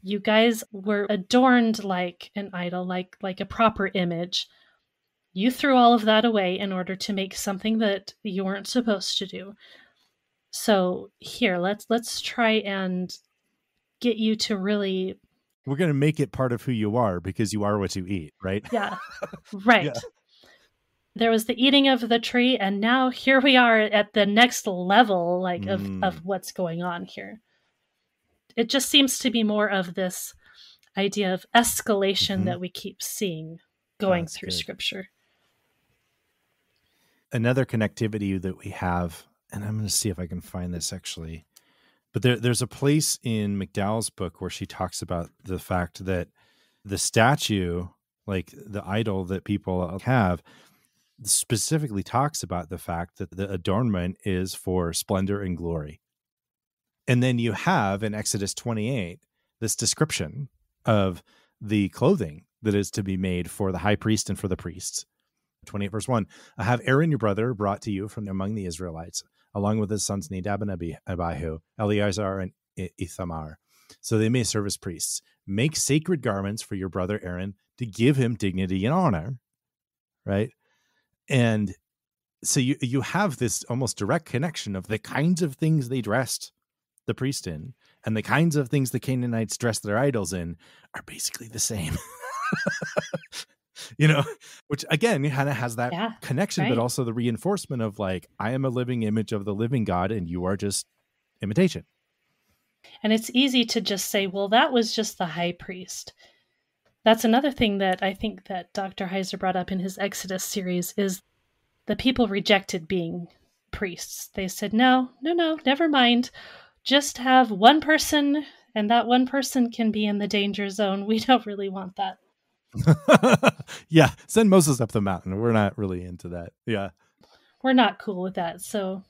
you guys were adorned like an idol, like, like a proper image. You threw all of that away in order to make something that you weren't supposed to do. So here, let's let's try and get you to really... We're going to make it part of who you are because you are what you eat, right? Yeah, right. Yeah. There was the eating of the tree, and now here we are at the next level like of, mm. of what's going on here. It just seems to be more of this idea of escalation mm-hmm. that we keep seeing going That's through good. Scripture. Another connectivity that we have, and I'm going to see if I can find this actually, but there, there's a place in McDowell's book where she talks about the fact that the statue, like the idol that people have, specifically talks about the fact that the adornment is for splendor and glory. And then you have in Exodus twenty-eight, this description of the clothing that is to be made for the high priest and for the priests. twenty-eight verse one, I have Aaron, your brother, brought to you from among the Israelites, along with his sons Nadab and Abihu, Eleazar and Ithamar, so they may serve as priests. Make sacred garments for your brother Aaron to give him dignity and honor, right? And so you, you have this almost direct connection of the kinds of things they dressed the priest in and the kinds of things the Canaanites dressed their idols in are basically the same. You know, which again kind of has that yeah, connection, right. But also the reinforcement of like, I am a living image of the living God and you are just imitation. And it's easy to just say, well, that was just the high priest. That's another thing that I think that Doctor Heiser brought up in his Exodus series is the people rejected being priests. They said, no, no, no, never mind. Just have one person and that one person can be in the danger zone. We don't really want that. Yeah, send Moses up the mountain. We're not really into that. Yeah, we're not cool with that. So,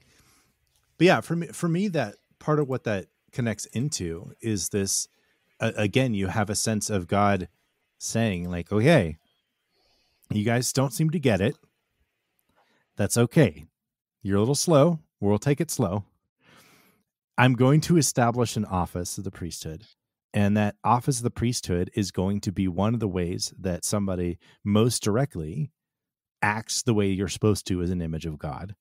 but yeah, for me, for me, that part of what that connects into is this. Uh, again, you have a sense of God saying, like, "Okay, you guys don't seem to get it. That's okay. You're a little slow. We'll take it slow. I'm going to establish an office of the priesthood, and that office of the priesthood is going to be one of the ways that somebody most directly acts the way you're supposed to as an image of God.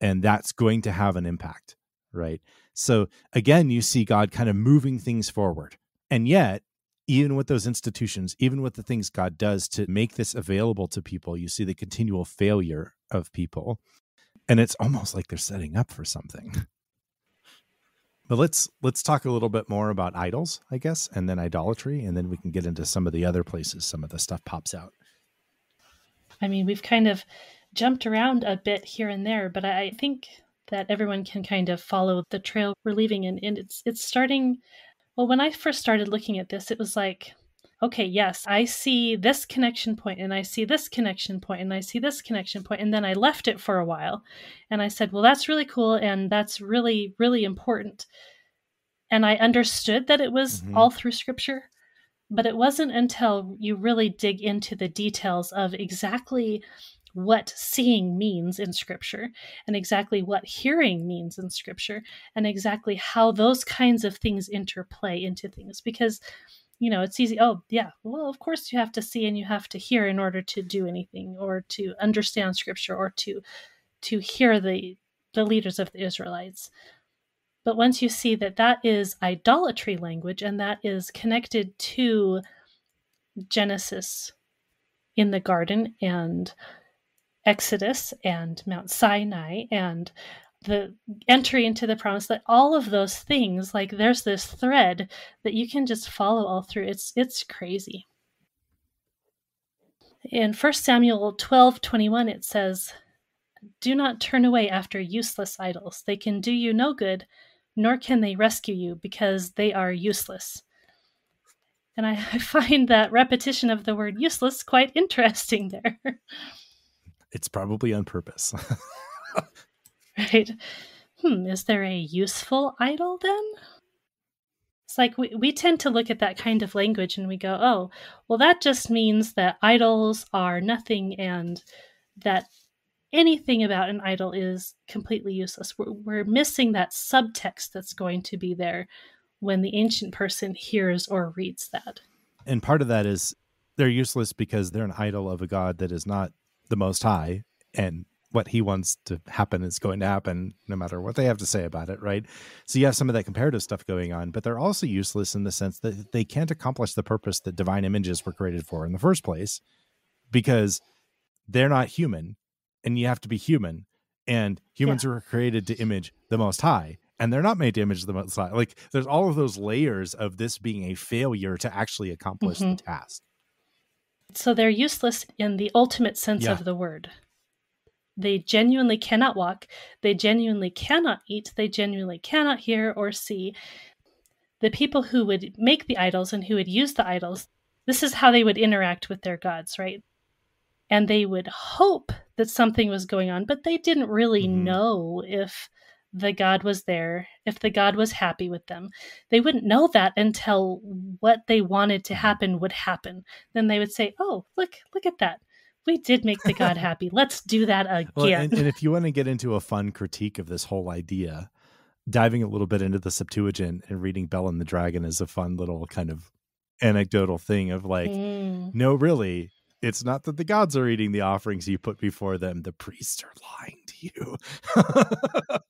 And that's going to have an impact, right? So again, you see God kind of moving things forward. And yet, even with those institutions, even with the things God does to make this available to people, you see the continual failure of people. And it's almost like they're setting up for something. But let's let's talk a little bit more about idols, I guess, and then idolatry, and then we can get into some of the other places some of the stuff pops out. I mean, we've kind of jumped around a bit here and there, but I think that everyone can kind of follow the trail we're leaving in. And it's it's starting, well, when I first started looking at this, it was like, okay, yes, I see this connection point, and I see this connection point, and I see this connection point. And then I left it for a while. And I said, well, that's really cool. And that's really, really important. And I understood that it was mm-hmm. all through Scripture. But it wasn't until you really dig into the details of exactly what seeing means in Scripture, and exactly what hearing means in Scripture, and exactly how those kinds of things interplay into things. Because, you know, it's easy. Oh, yeah, well, of course you have to see and you have to hear in order to do anything, or to understand Scripture, or to to hear the the leaders of the Israelites. But once you see that that is idolatry language, and that is connected to Genesis in the garden, and Exodus, and Mount Sinai, and the entry into the promise, that all of those things, like there's this thread that you can just follow all through. It's it's crazy. In First Samuel twelve twenty-one, it says, "Do not turn away after useless idols. They can do you no good, nor can they rescue you, because they are useless." And I find that repetition of the word useless quite interesting there. It's probably on purpose. Right. Hmm, is there a useful idol then? It's like we, we tend to look at that kind of language and we go, oh, well, that just means that idols are nothing, and that anything about an idol is completely useless. We're, we're missing that subtext that's going to be there when the ancient person hears or reads that. And part of that is they're useless because they're an idol of a God that is not the Most High, and what he wants to happen is going to happen no matter what they have to say about it, right? So you have some of that comparative stuff going on, but they're also useless in the sense that they can't accomplish the purpose that divine images were created for in the first place, because they're not human. And you have to be human, and humans yeah. were created to image the Most High, and they're not made to image the Most High. Like, there's all of those layers of this being a failure to actually accomplish mm-hmm. the task. So they're useless in the ultimate sense yeah. of the word. They genuinely cannot walk. They genuinely cannot eat. They genuinely cannot hear or see. The people who would make the idols and who would use the idols, this is how they would interact with their gods, right? And they would hope that something was going on, but they didn't really mm-hmm. know if the God was there, if the God was happy with them. They wouldn't know that until what they wanted to happen would happen. Then they would say, oh, look, look at that. We did make the God happy. Let's do that again. Well, and, and if you want to get into a fun critique of this whole idea, diving a little bit into the Septuagint and reading Bel and the Dragon is a fun little kind of anecdotal thing of like, mm. no, really, it's not that the gods are eating the offerings you put before them. The priests are lying to you.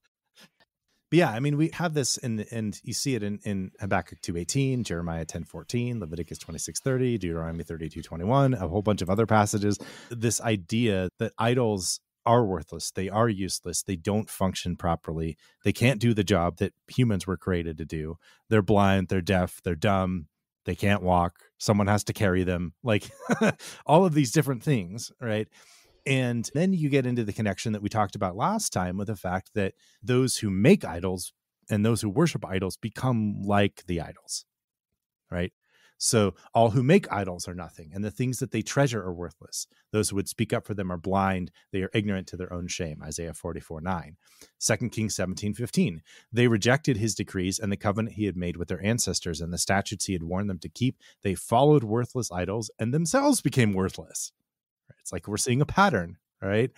But yeah, I mean, we have this, in, and you see it in, in Habakkuk two eighteen, Jeremiah ten fourteen, Leviticus twenty-six thirty, Deuteronomy thirty-two twenty-one, a whole bunch of other passages. This idea that idols are worthless. They are useless. They don't function properly. They can't do the job that humans were created to do. They're blind. They're deaf. They're dumb. They can't walk. Someone has to carry them, like all of these different things, right? And then you get into the connection that we talked about last time with the fact that those who make idols and those who worship idols become like the idols, right? So all who make idols are nothing, and the things that they treasure are worthless. Those who would speak up for them are blind. They are ignorant to their own shame, Isaiah forty-four nine. Second Kings seventeen fifteen. They rejected his decrees and the covenant he had made with their ancestors and the statutes he had warned them to keep. They followed worthless idols and themselves became worthless. It's like we're seeing a pattern, right?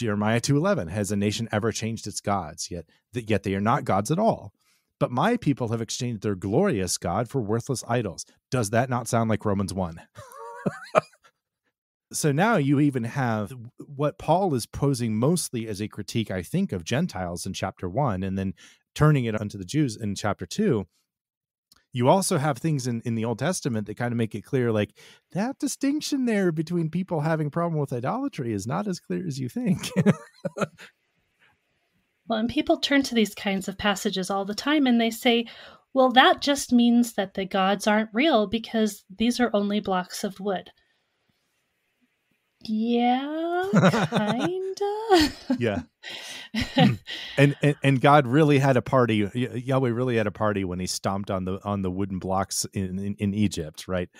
Jeremiah two eleven, has a nation ever changed its gods? Yet, th yet they are not gods at all. But my people have exchanged their glorious God for worthless idols. Does that not sound like Romans one? So now you even have what Paul is posing mostly as a critique, I think, of Gentiles in chapter one, and then turning it unto the Jews in chapter two. You also have things in, in the Old Testament that kind of make it clear, like that distinction there between people having a problem with idolatry is not as clear as you think. Well, and people turn to these kinds of passages all the time and they say, well, that just means that the gods aren't real because these are only blocks of wood. Yeah, kinda. Yeah. and, and and God really had a party. Yahweh really had a party when he stomped on the on the wooden blocks in in, in Egypt, right?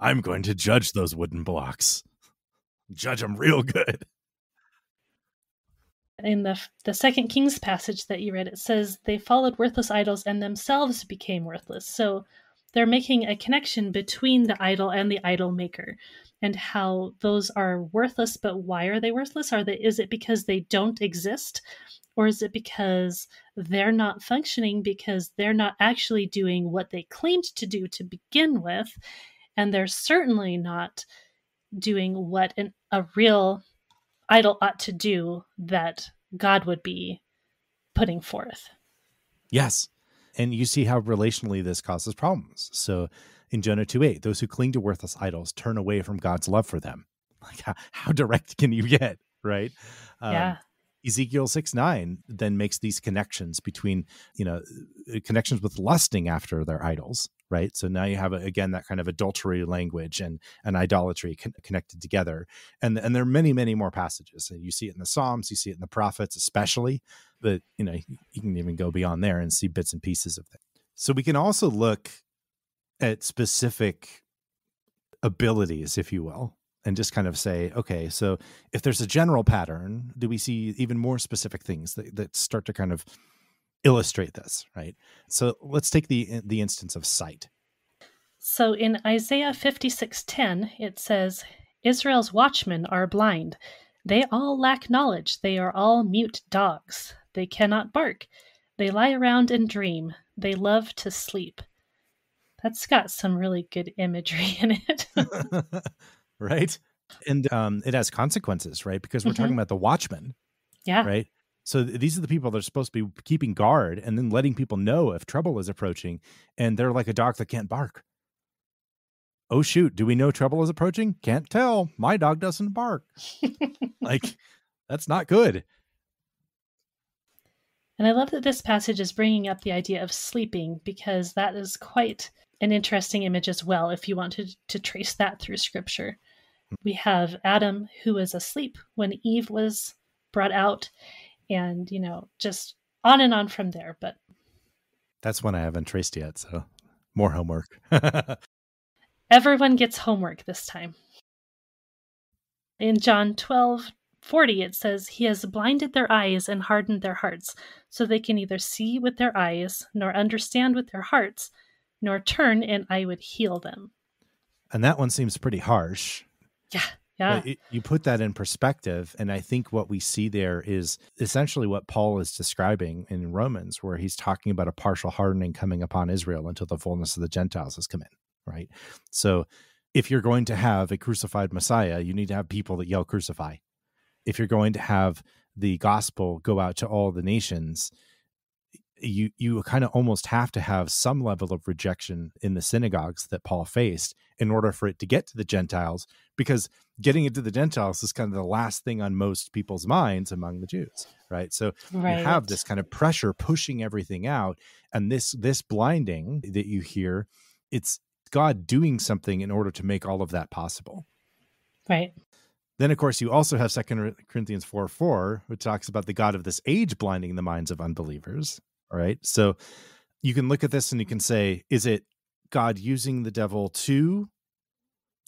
I'm going to judge those wooden blocks. Judge them real good. In the the Second Kings passage that you read, it says they followed worthless idols and themselves became worthless. So they're making a connection between the idol and the idol maker and how those are worthless. But why are they worthless? Are they, is it because they don't exist, or is it because they're not functioning because they're not actually doing what they claimed to do to begin with? And they're certainly not doing what an, a real idol ought to do that God would be putting forth. Yes. And you see how relationally this causes problems. So in Jonah two eight, those who cling to worthless idols turn away from God's love for them. Like, how, how direct can you get, right? Um, yeah. Ezekiel six nine then makes these connections between, you know, connections with lusting after their idols, right? So now you have, again, that kind of adultery language and, and idolatry con connected together. And, and there are many, many more passages. And you see it in the Psalms, you see it in the prophets especially, but, you know, you can even go beyond there and see bits and pieces of that. So we can also look at specific abilities, if you will, and just kind of say, okay, so if there's a general pattern, do we see even more specific things that, that start to kind of illustrate this, right? So let's take the the instance of sight. So in Isaiah fifty-six ten, it says, Israel's watchmen are blind. They all lack knowledge. They are all mute dogs. They cannot bark. They lie around and dream. They love to sleep. That's got some really good imagery in it. Right. And um, it has consequences, right? Because we're mm-hmm. talking about the watchmen. Yeah. Right. So th these are the people that are supposed to be keeping guard and then letting people know if trouble is approaching. And they're like a dog that can't bark. Oh, shoot. Do we know trouble is approaching? Can't tell. My dog doesn't bark. Like, that's not good. And I love that this passage is bringing up the idea of sleeping, because that is quite an interesting image as well, if you wanted to trace that through scripture. We have Adam, who was asleep when Eve was brought out, and, you know, just on and on from there. But that's one I haven't traced yet. So more homework. Everyone gets homework this time. In John twelve forty, it says, he has blinded their eyes and hardened their hearts, so they can neither see with their eyes nor understand with their hearts, nor turn, and I would heal them. And that one seems pretty harsh. Yeah, yeah. It, you put that in perspective, and I think what we see there is essentially what Paul is describing in Romans, where he's talking about a partial hardening coming upon Israel until the fullness of the Gentiles has come in, right? So if you're going to have a crucified Messiah, you need to have people that yell, crucify. If you're going to have the gospel go out to all the nations, you you kind of almost have to have some level of rejection in the synagogues that Paul faced in order for it to get to the Gentiles, because getting it to the Gentiles is kind of the last thing on most people's minds among the Jews, right? So right. You have this kind of pressure pushing everything out, and this this blinding that you hear, it's God doing something in order to make all of that possible. Right. Then, of course, you also have Second Corinthians four four, which talks about the God of this age blinding the minds of unbelievers. All right. So you can look at this and you can say, is it God using the devil to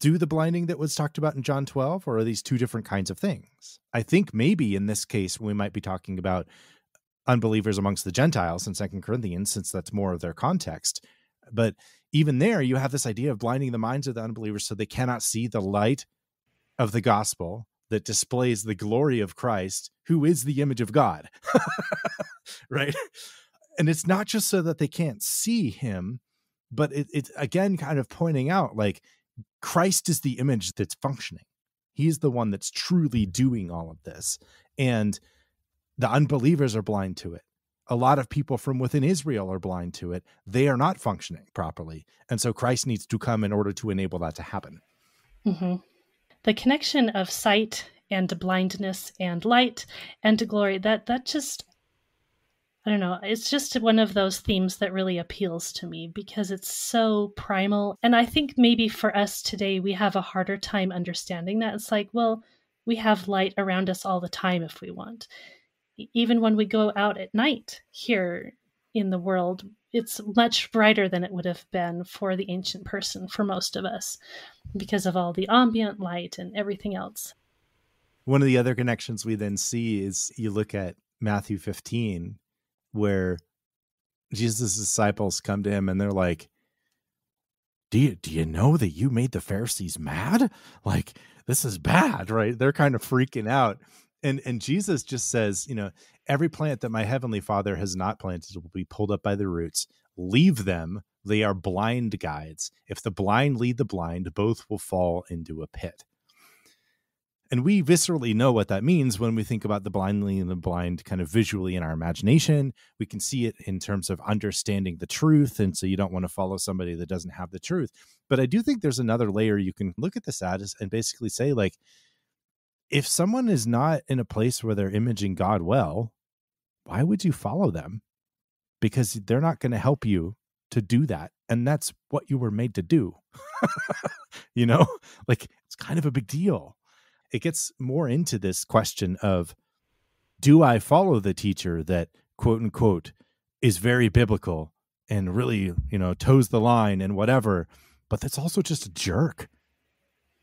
do the blinding that was talked about in John twelve? Or are these two different kinds of things? I think maybe in this case, we might be talking about unbelievers amongst the Gentiles in Second Corinthians, since that's more of their context. But even there, you have this idea of blinding the minds of the unbelievers so they cannot see the light of the gospel, that displays the glory of Christ, who is the image of God, right? And it's not just so that they can't see him, but it, it's again kind of pointing out like Christ is the image that's functioning. He's the one that's truly doing all of this. And the unbelievers are blind to it. A lot of people from within Israel are blind to it. They are not functioning properly. And so Christ needs to come in order to enable that to happen. Mm-hmm. The connection of sight and to blindness and light and to glory, that that just, I don't know, it's just one of those themes that really appeals to me because it's so primal. And I think maybe for us today, we have a harder time understanding that. It's like, well, we have light around us all the time if we want. Even when we go out at night here in the world, it's much brighter than it would have been for the ancient person, for most of us, because of all the ambient light and everything else. One of the other connections we then see is you look at Matthew fifteen, where Jesus' disciples come to him and they're like, do you, do you know that you made the Pharisees mad? Like, this is bad, right? They're kind of freaking out. And and Jesus just says, you know, every plant that my heavenly Father has not planted will be pulled up by the roots. Leave them. They are blind guides. If the blind lead the blind, both will fall into a pit. And we viscerally know what that means when we think about the blind leading the blind kind of visually in our imagination. We can see it in terms of understanding the truth. And so you don't want to follow somebody that doesn't have the truth. But I do think there's another layer you can look at this at and basically say, like, if someone is not in a place where they're imaging God well, why would you follow them? Because they're not going to help you to do that. And that's what you were made to do. You know, like it's kind of a big deal. It gets more into this question of, do I follow the teacher that, quote unquote, is very biblical and really, you know, toes the line and whatever, but that's also just a jerk,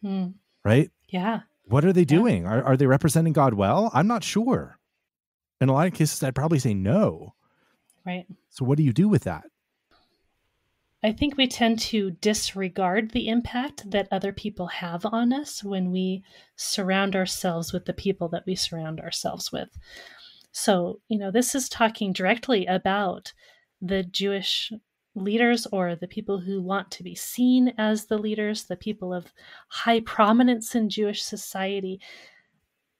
mm. right? Yeah. What are they doing? Yeah. Are, are they representing God well? I'm not sure. In a lot of cases, I'd probably say no. Right. So what do you do with that? I think we tend to disregard the impact that other people have on us when we surround ourselves with the people that we surround ourselves with. So, you know, this is talking directly about the Jewish leaders or the people who want to be seen as the leaders, the people of high prominence in Jewish society.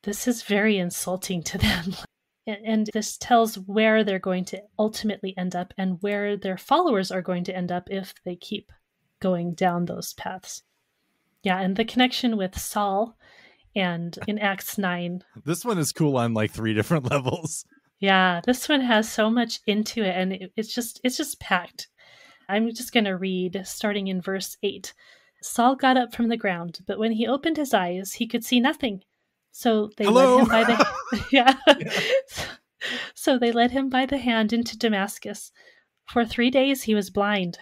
This is very insulting to them. And this tells where they're going to ultimately end up and where their followers are going to end up if they keep going down those paths. Yeah, and the connection with Saul and in Acts nine. This one is cool on like three different levels. Yeah, this one has so much into it and it, it's just it's just packed. I'm just going to read, starting in verse eight. Saul got up from the ground, but when he opened his eyes, he could see nothing. So they Hello? led him by the yeah. yeah. So they led him by the hand into Damascus. For three days he was blind.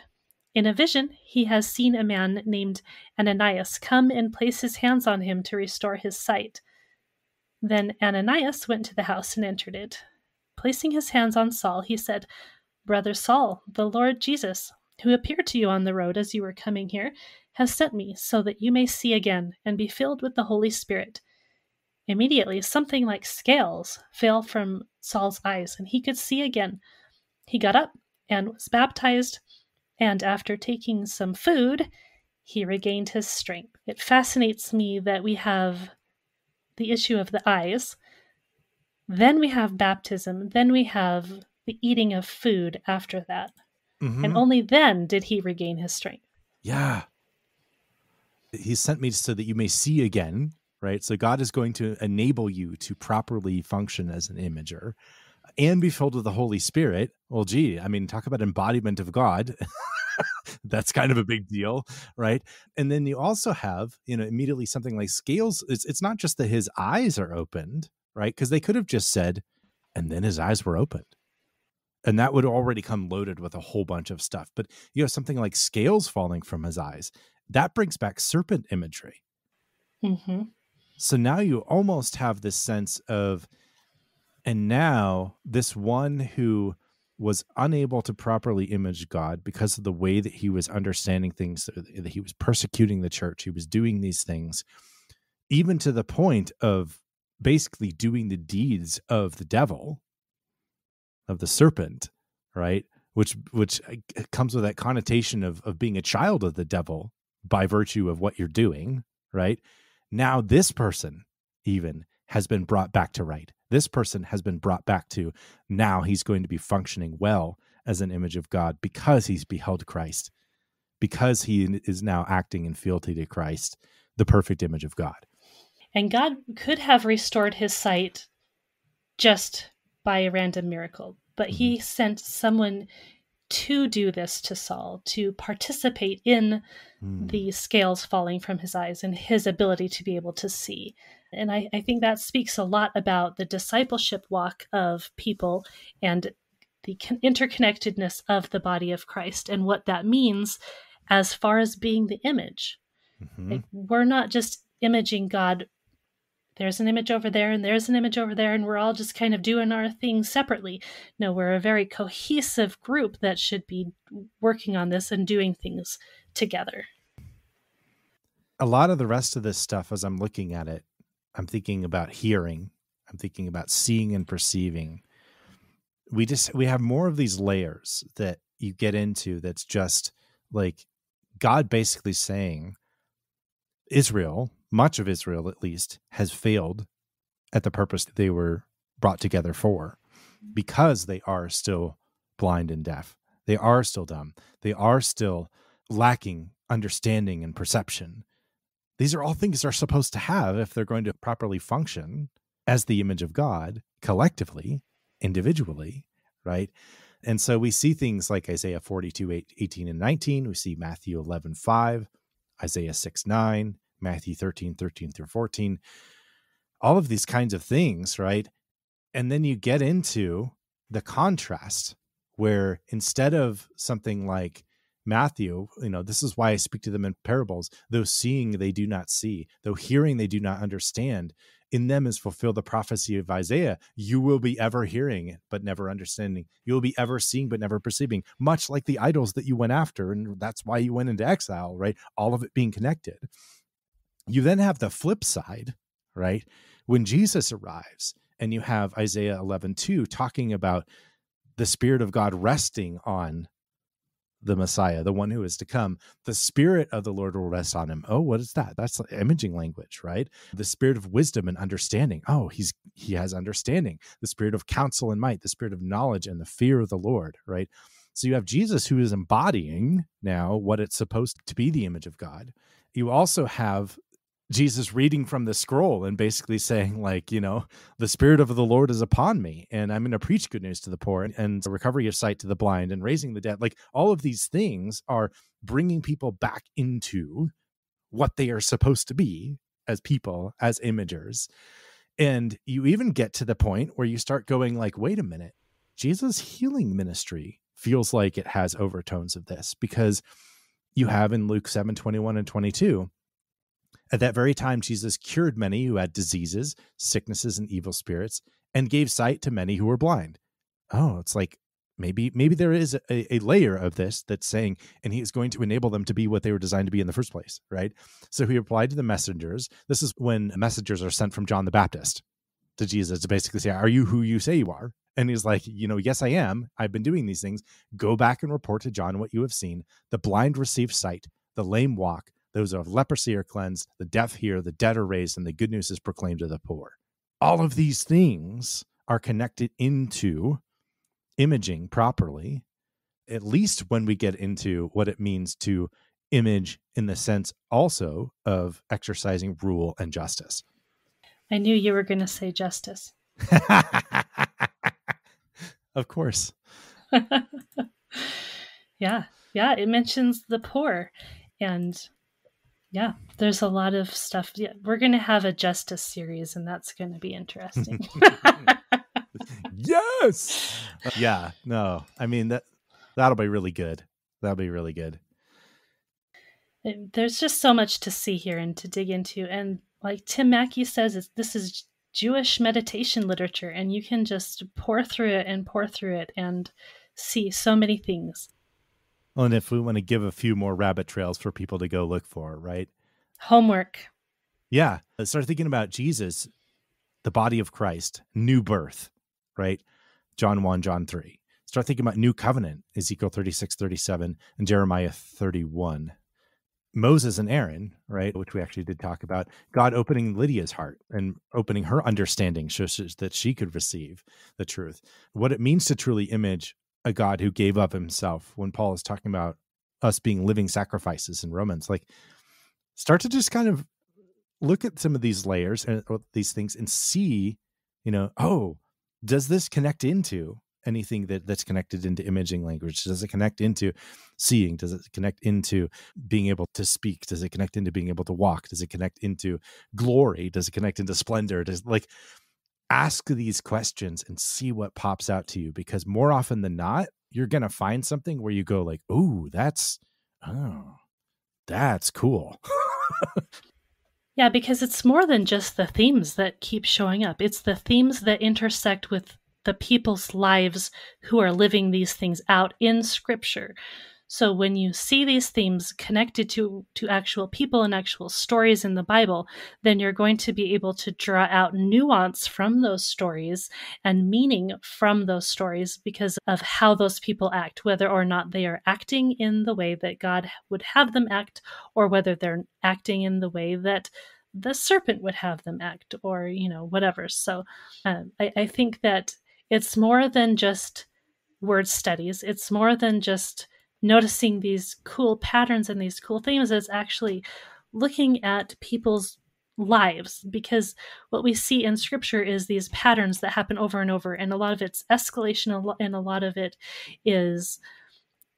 In a vision, he has seen a man named Ananias come and place his hands on him to restore his sight. Then Ananias went to the house and entered it. Placing his hands on Saul, he said, "Brother Saul, the Lord Jesus, who appeared to you on the road as you were coming here, has sent me so that you may see again and be filled with the Holy Spirit." Immediately, something like scales fell from Saul's eyes, and he could see again. He got up and was baptized, and after taking some food, he regained his strength. It fascinates me that we have the issue of the eyes, then we have baptism, then we have the eating of food after that. Mm-hmm. And only then did he regain his strength. Yeah. He sent me so that you may see again, right? So God is going to enable you to properly function as an imager and be filled with the Holy Spirit. Well, gee, I mean, talk about embodiment of God. That's kind of a big deal, right? And then you also have, you know, immediately something like scales. It's, it's not just that his eyes are opened, right? Because they could have just said, and then his eyes were opened. And that would already come loaded with a whole bunch of stuff. But you know, something like scales falling from his eyes, that brings back serpent imagery. Mm-hmm. So now you almost have this sense of, and now this one who was unable to properly image God because of the way that he was understanding things, that he was persecuting the church, he was doing these things, even to the point of basically doing the deeds of the devil, of the serpent, right? Which which comes with that connotation of of being a child of the devil by virtue of what you're doing, right? Now this person even has been brought back to right. This person has been brought back to, now he's going to be functioning well as an image of God because he's beheld Christ, because he is now acting in fealty to Christ, the perfect image of God. And God could have restored his sight just by a random miracle, but mm-hmm. he sent someone to do this to Saul, to participate in mm. the scales falling from his eyes and his ability to be able to see. And I, I think that speaks a lot about the discipleship walk of people and the con- interconnectedness of the body of Christ and what that means as far as being the image. Mm-hmm. Like, we're not just imaging God. There's an image over there and there's an image over there, and we're all just kind of doing our things separately. No, we're a very cohesive group that should be working on this and doing things together. A lot of the rest of this stuff, as I'm looking at it, I'm thinking about hearing. I'm thinking about seeing and perceiving. We just, we have more of these layers that you get into that's just like God basically saying, Israel, much of Israel at least, has failed at the purpose that they were brought together for, because they are still blind and deaf. They are still dumb. They are still lacking understanding and perception. These are all things they're supposed to have if they're going to properly function as the image of God collectively, individually, right? And so we see things like Isaiah forty-two, eighteen and nineteen. We see Matthew eleven, five, Isaiah six, nine, Matthew thirteen, thirteen through fourteen, all of these kinds of things, right? And then you get into the contrast where instead of something like Matthew, you know, this is why I speak to them in parables, though seeing they do not see, though hearing they do not understand, in them is fulfilled the prophecy of Isaiah. You will be ever hearing, but never understanding. You will be ever seeing, but never perceiving, much like the idols that you went after. And that's why you went into exile, right? All of it being connected. You then have the flip side, right? When Jesus arrives and you have Isaiah eleven two talking about the Spirit of God resting on the Messiah, the one who is to come. The Spirit of the Lord will rest on him. Oh, what is that? That's imaging language, right? The Spirit of wisdom and understanding. Oh, he's he has understanding. The Spirit of counsel and might, the Spirit of knowledge and the fear of the Lord, right? So you have Jesus who is embodying now what it's supposed to be, the image of God. You also have Jesus reading from the scroll and basically saying, like, you know, the Spirit of the Lord is upon me, and I'm going to preach good news to the poor, and, and the recovery of sight to the blind, and raising the dead. Like, all of these things are bringing people back into what they are supposed to be as people, as imagers. And you even get to the point where you start going like, wait a minute, Jesus' healing ministry feels like it has overtones of this, because you have in Luke seven, twenty-one and twenty-two, at that very time, Jesus cured many who had diseases, sicknesses, and evil spirits, and gave sight to many who were blind. Oh, it's like, maybe maybe there is a, a layer of this that's saying, and he is going to enable them to be what they were designed to be in the first place, right? So he replied to the messengers. This is when messengers are sent from John the Baptist to Jesus to basically say, are you who you say you are? And he's like, you know, yes, I am. I've been doing these things. Go back and report to John what you have seen. The blind receive sight, the lame walk, those of leprosy are cleansed, the deaf hear, the dead are raised, and the good news is proclaimed to the poor. All of these things are connected into imaging properly, at least when we get into what it means to image in the sense also of exercising rule and justice. I knew you were going to say justice. Of course. Yeah. Yeah. It mentions the poor, and yeah, there's a lot of stuff. Yeah, we're going to have a justice series, and that's going to be interesting. Yes. Uh, yeah. No. I mean, that that'll be really good. That'll be really good. There's just so much to see here and to dig into, and like Tim Mackey says, it's, this is Jewish meditation literature, and you can just pour through it and pour through it and see so many things. Well, and if we want to give a few more rabbit trails for people to go look for, right? Homework. Yeah. Let's start thinking about Jesus, the body of Christ, new birth, right? John one, John three. Start thinking about new covenant, Ezekiel thirty-six, thirty-seven, and Jeremiah thirty-one. Moses and Aaron, right, which we actually did talk about, God opening Lydia's heart and opening her understanding so that she could receive the truth. What it means to truly image a God who gave up himself, when Paul is talking about us being living sacrifices in Romans, like start to just kind of look at some of these layers and these things and see, you know, oh, does this connect into anything that that's connected into imaging language? Does it connect into seeing? Does it connect into being able to speak? Does it connect into being able to walk? Does it connect into glory? Does it connect into splendor? Does, like, ask these questions and see what pops out to you, because more often than not, you're going to find something where you go like, ooh, that's, oh, that's cool. Yeah, because it's more than just the themes that keep showing up. It's the themes that intersect with the people's lives who are living these things out in Scripture. So when you see these themes connected to, to actual people and actual stories in the Bible, then you're going to be able to draw out nuance from those stories and meaning from those stories because of how those people act, whether or not they are acting in the way that God would have them act, or whether they're acting in the way that the serpent would have them act, or, you know, whatever. So um, I, I think that it's more than just word studies. It's more than just noticing these cool patterns and these cool themes. It's actually looking at people's lives, because what we see in Scripture is these patterns that happen over and over. And a lot of it's escalation, and a lot of it is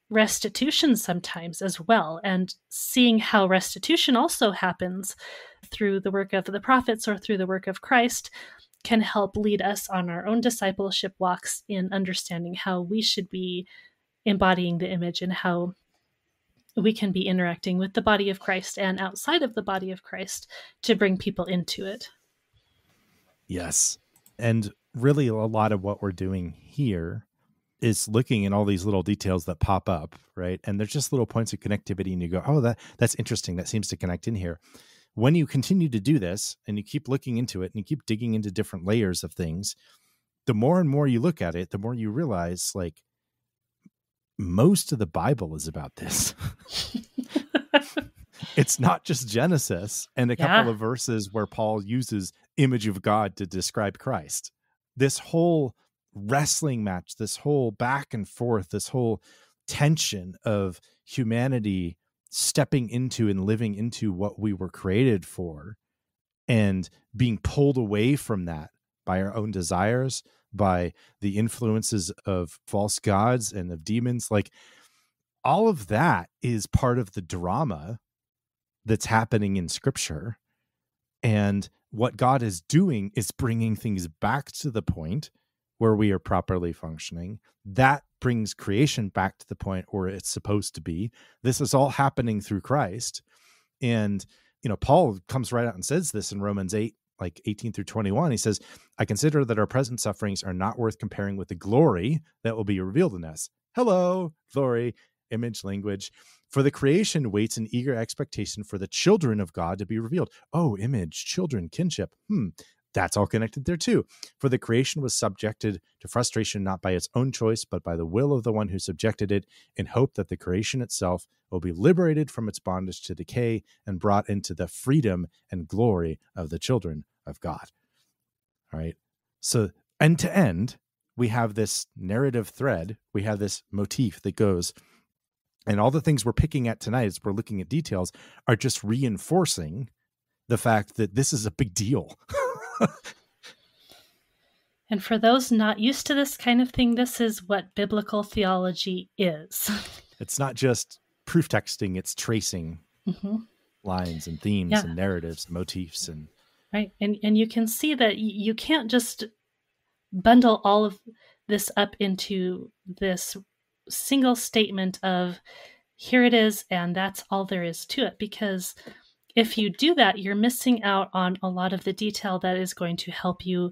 restitution sometimes as well. And seeing how restitution also happens through the work of the prophets or through the work of Christ can help lead us on our own discipleship walks in understanding how we should be embodying the image and how we can be interacting with the body of Christ and outside of the body of Christ to bring people into it. Yes. And really a lot of what we're doing here is looking at all these little details that pop up, right? And there's just little points of connectivity and you go, oh, that that's interesting. That seems to connect in here. When you continue to do this and you keep looking into it and you keep digging into different layers of things, the more and more you look at it, the more you realize, like, most of the Bible is about this. It's not just Genesis and a yeah. couple of verses where Paul uses image of God to describe Christ. This whole wrestling match, this whole back and forth, this whole tension of humanity stepping into and living into what we were created for and being pulled away from that by our own desires, by the influences of false gods and of demons. Like, all of that is part of the drama that's happening in Scripture. And what God is doing is bringing things back to the point where we are properly functioning. That brings creation back to the point where it's supposed to be. This is all happening through Christ. And, you know, Paul comes right out and says this in Romans eight, like eighteen through twenty-one. He says, I consider that our present sufferings are not worth comparing with the glory that will be revealed in us. Hello, glory, image language. For the creation waits in eager expectation for the children of God to be revealed. Oh, image, children, kinship. Hmm. That's all connected there too. For the creation was subjected to frustration, not by its own choice, but by the will of the one who subjected it, in hope that the creation itself will be liberated from its bondage to decay and brought into the freedom and glory of the children of God. All right. So end to end, we have this narrative thread. We have this motif that goes, and all the things we're picking at tonight as we're looking at details are just reinforcing the fact that this is a big deal. And for those not used to this kind of thing, this is what biblical theology is. It's not just proof texting, it's tracing mm-hmm. lines and themes yeah. and narratives and motifs. And right. And, and you can see that you can't just bundle all of this up into this single statement of here it is, and that's all there is to it, because if you do that, you're missing out on a lot of the detail that is going to help you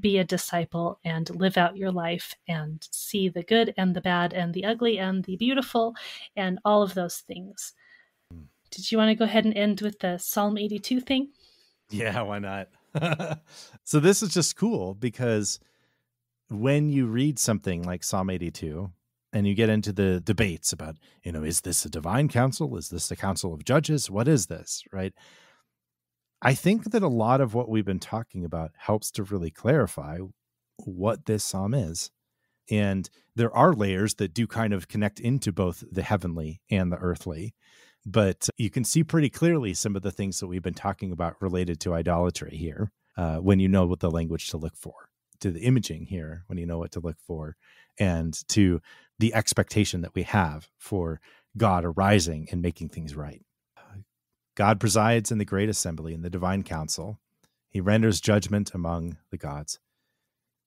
be a disciple and live out your life and see the good and the bad and the ugly and the beautiful and all of those things. Did you want to go ahead and end with the Psalm eighty-two thing? Yeah, why not? So this is just cool because when you read something like Psalm eighty-two and you get into the debates about, you know, is this a divine council? Is this the council of judges? What is this? Right. I think that a lot of what we've been talking about helps to really clarify what this psalm is. And there are layers that do kind of connect into both the heavenly and the earthly. But you can see pretty clearly some of the things that we've been talking about related to idolatry here, uh, when you know what the language to look for, to the imaging here, when you know what to look for, and to the expectation that we have for God arising and making things right. God presides in the great assembly, in the divine council. He renders judgment among the gods.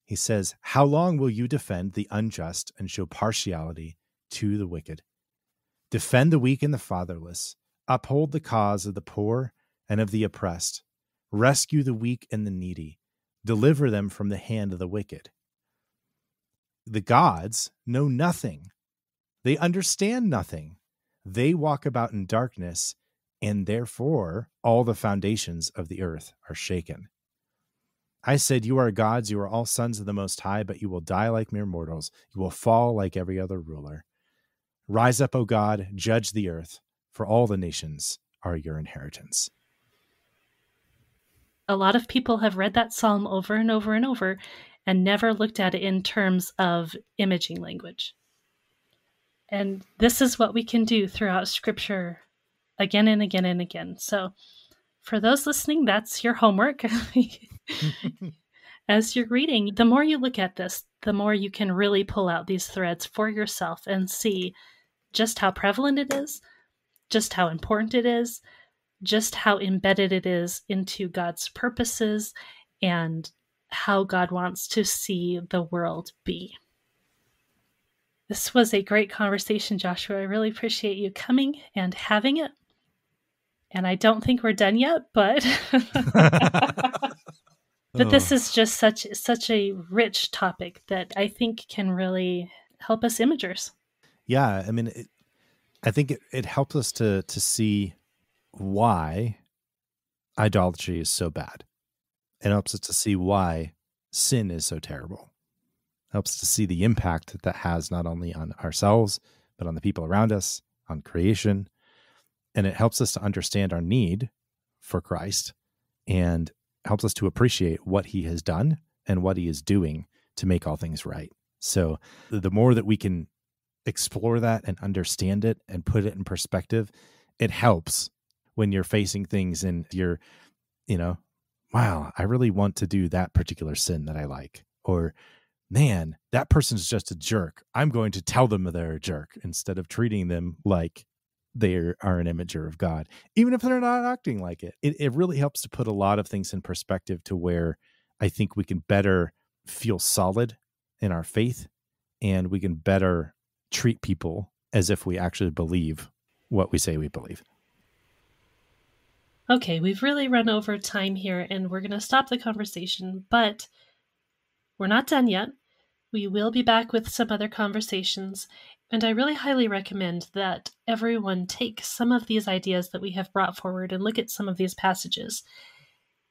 He says, "How long will you defend the unjust and show partiality to the wicked? Defend the weak and the fatherless. Uphold the cause of the poor and of the oppressed. Rescue the weak and the needy. Deliver them from the hand of the wicked." The gods know nothing. They understand nothing. They walk about in darkness, and therefore all the foundations of the earth are shaken. I said, "You are gods, you are all sons of the Most High, but you will die like mere mortals. You will fall like every other ruler. Rise up, O God, judge the earth, for all the nations are your inheritance." A lot of people have read that psalm over and over and over and never looked at it in terms of imaging language. And this is what we can do throughout Scripture again and again and again. So for those listening, that's your homework. As you're reading, the more you look at this, the more you can really pull out these threads for yourself and see just how prevalent it is, just how important it is, just how embedded it is into God's purposes and how God wants to see the world be. This was a great conversation, Joshua. I really appreciate you coming and having it. And I don't think we're done yet, but... But this is just such such a rich topic that I think can really help us imagers. Yeah, I mean, it, I think it, it helps us to to see why idolatry is so bad. It helps us to see why sin is so terrible. It helps us to see the impact that that has not only on ourselves, but on the people around us, on creation. And it helps us to understand our need for Christ and helps us to appreciate what he has done and what he is doing to make all things right. So the more that we can explore that and understand it and put it in perspective, it helps when you're facing things and you're, you know, wow, I really want to do that particular sin that I like. Or, man, that person's just a jerk. I'm going to tell them they're a jerk instead of treating them like they are an imager of God, even if they're not acting like it. it. It really helps to put a lot of things in perspective to where I think we can better feel solid in our faith and we can better treat people as if we actually believe what we say we believe. Okay, we've really run over time here and we're going to stop the conversation, but we're not done yet. We will be back with some other conversations. And I really highly recommend that everyone take some of these ideas that we have brought forward and look at some of these passages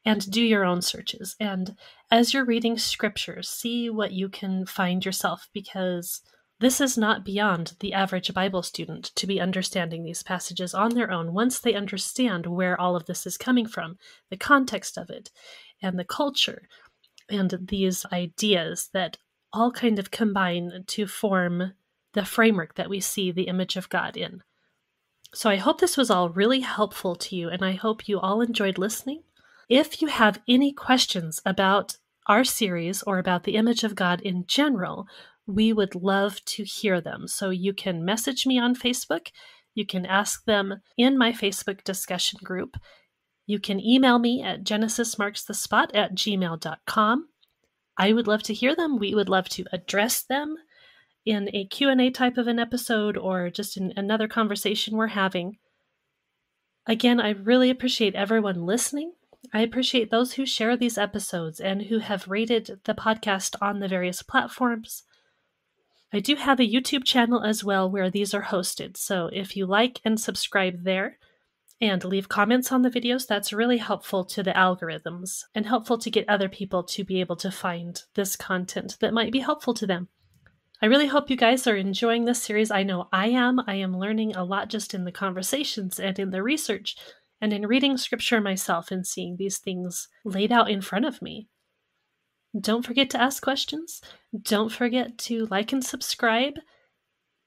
and do your own searches. And as you're reading Scripture, see what you can find yourself, because this is not beyond the average Bible student to be understanding these passages on their own once they understand where all of this is coming from, the context of it, and the culture, and these ideas that all kind of combine to form the framework that we see the image of God in. So I hope this was all really helpful to you, and I hope you all enjoyed listening. If you have any questions about our series or about the image of God in general, we would love to hear them. So you can message me on Facebook. You can ask them in my Facebook discussion group. You can email me at genesis marks the spot at gmail dot com. I would love to hear them. We would love to address them in a Q and A type of an episode or just in another conversation we're having. Again, I really appreciate everyone listening. I appreciate those who share these episodes and who have rated the podcast on the various platforms. I do have a YouTube channel as well where these are hosted, so if you like and subscribe there, and leave comments on the videos. That's really helpful to the algorithms and helpful to get other people to be able to find this content that might be helpful to them. I really hope you guys are enjoying this series. I know I am. I am learning a lot just in the conversations and in the research and in reading scripture myself and seeing these things laid out in front of me. Don't forget to ask questions. Don't forget to like and subscribe.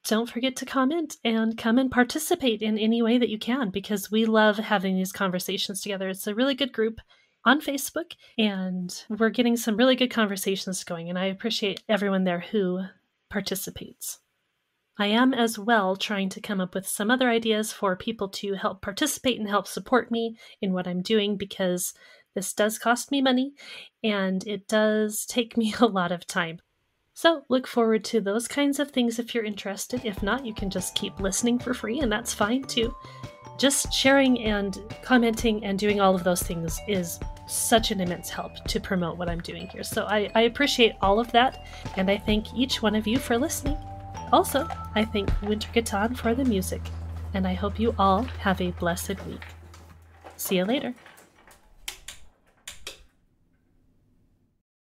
Don't forget to comment and come and participate in any way that you can, because we love having these conversations together. It's a really good group on Facebook, and we're getting some really good conversations going, and I appreciate everyone there who participates. I am as well trying to come up with some other ideas for people to help participate and help support me in what I'm doing, because this does cost me money and it does take me a lot of time. So look forward to those kinds of things if you're interested. If not, you can just keep listening for free, and that's fine too. Just sharing and commenting and doing all of those things is such an immense help to promote what I'm doing here. So I, I appreciate all of that, and I thank each one of you for listening. Also, I thank Wintergatan for the music, and I hope you all have a blessed week. See you later.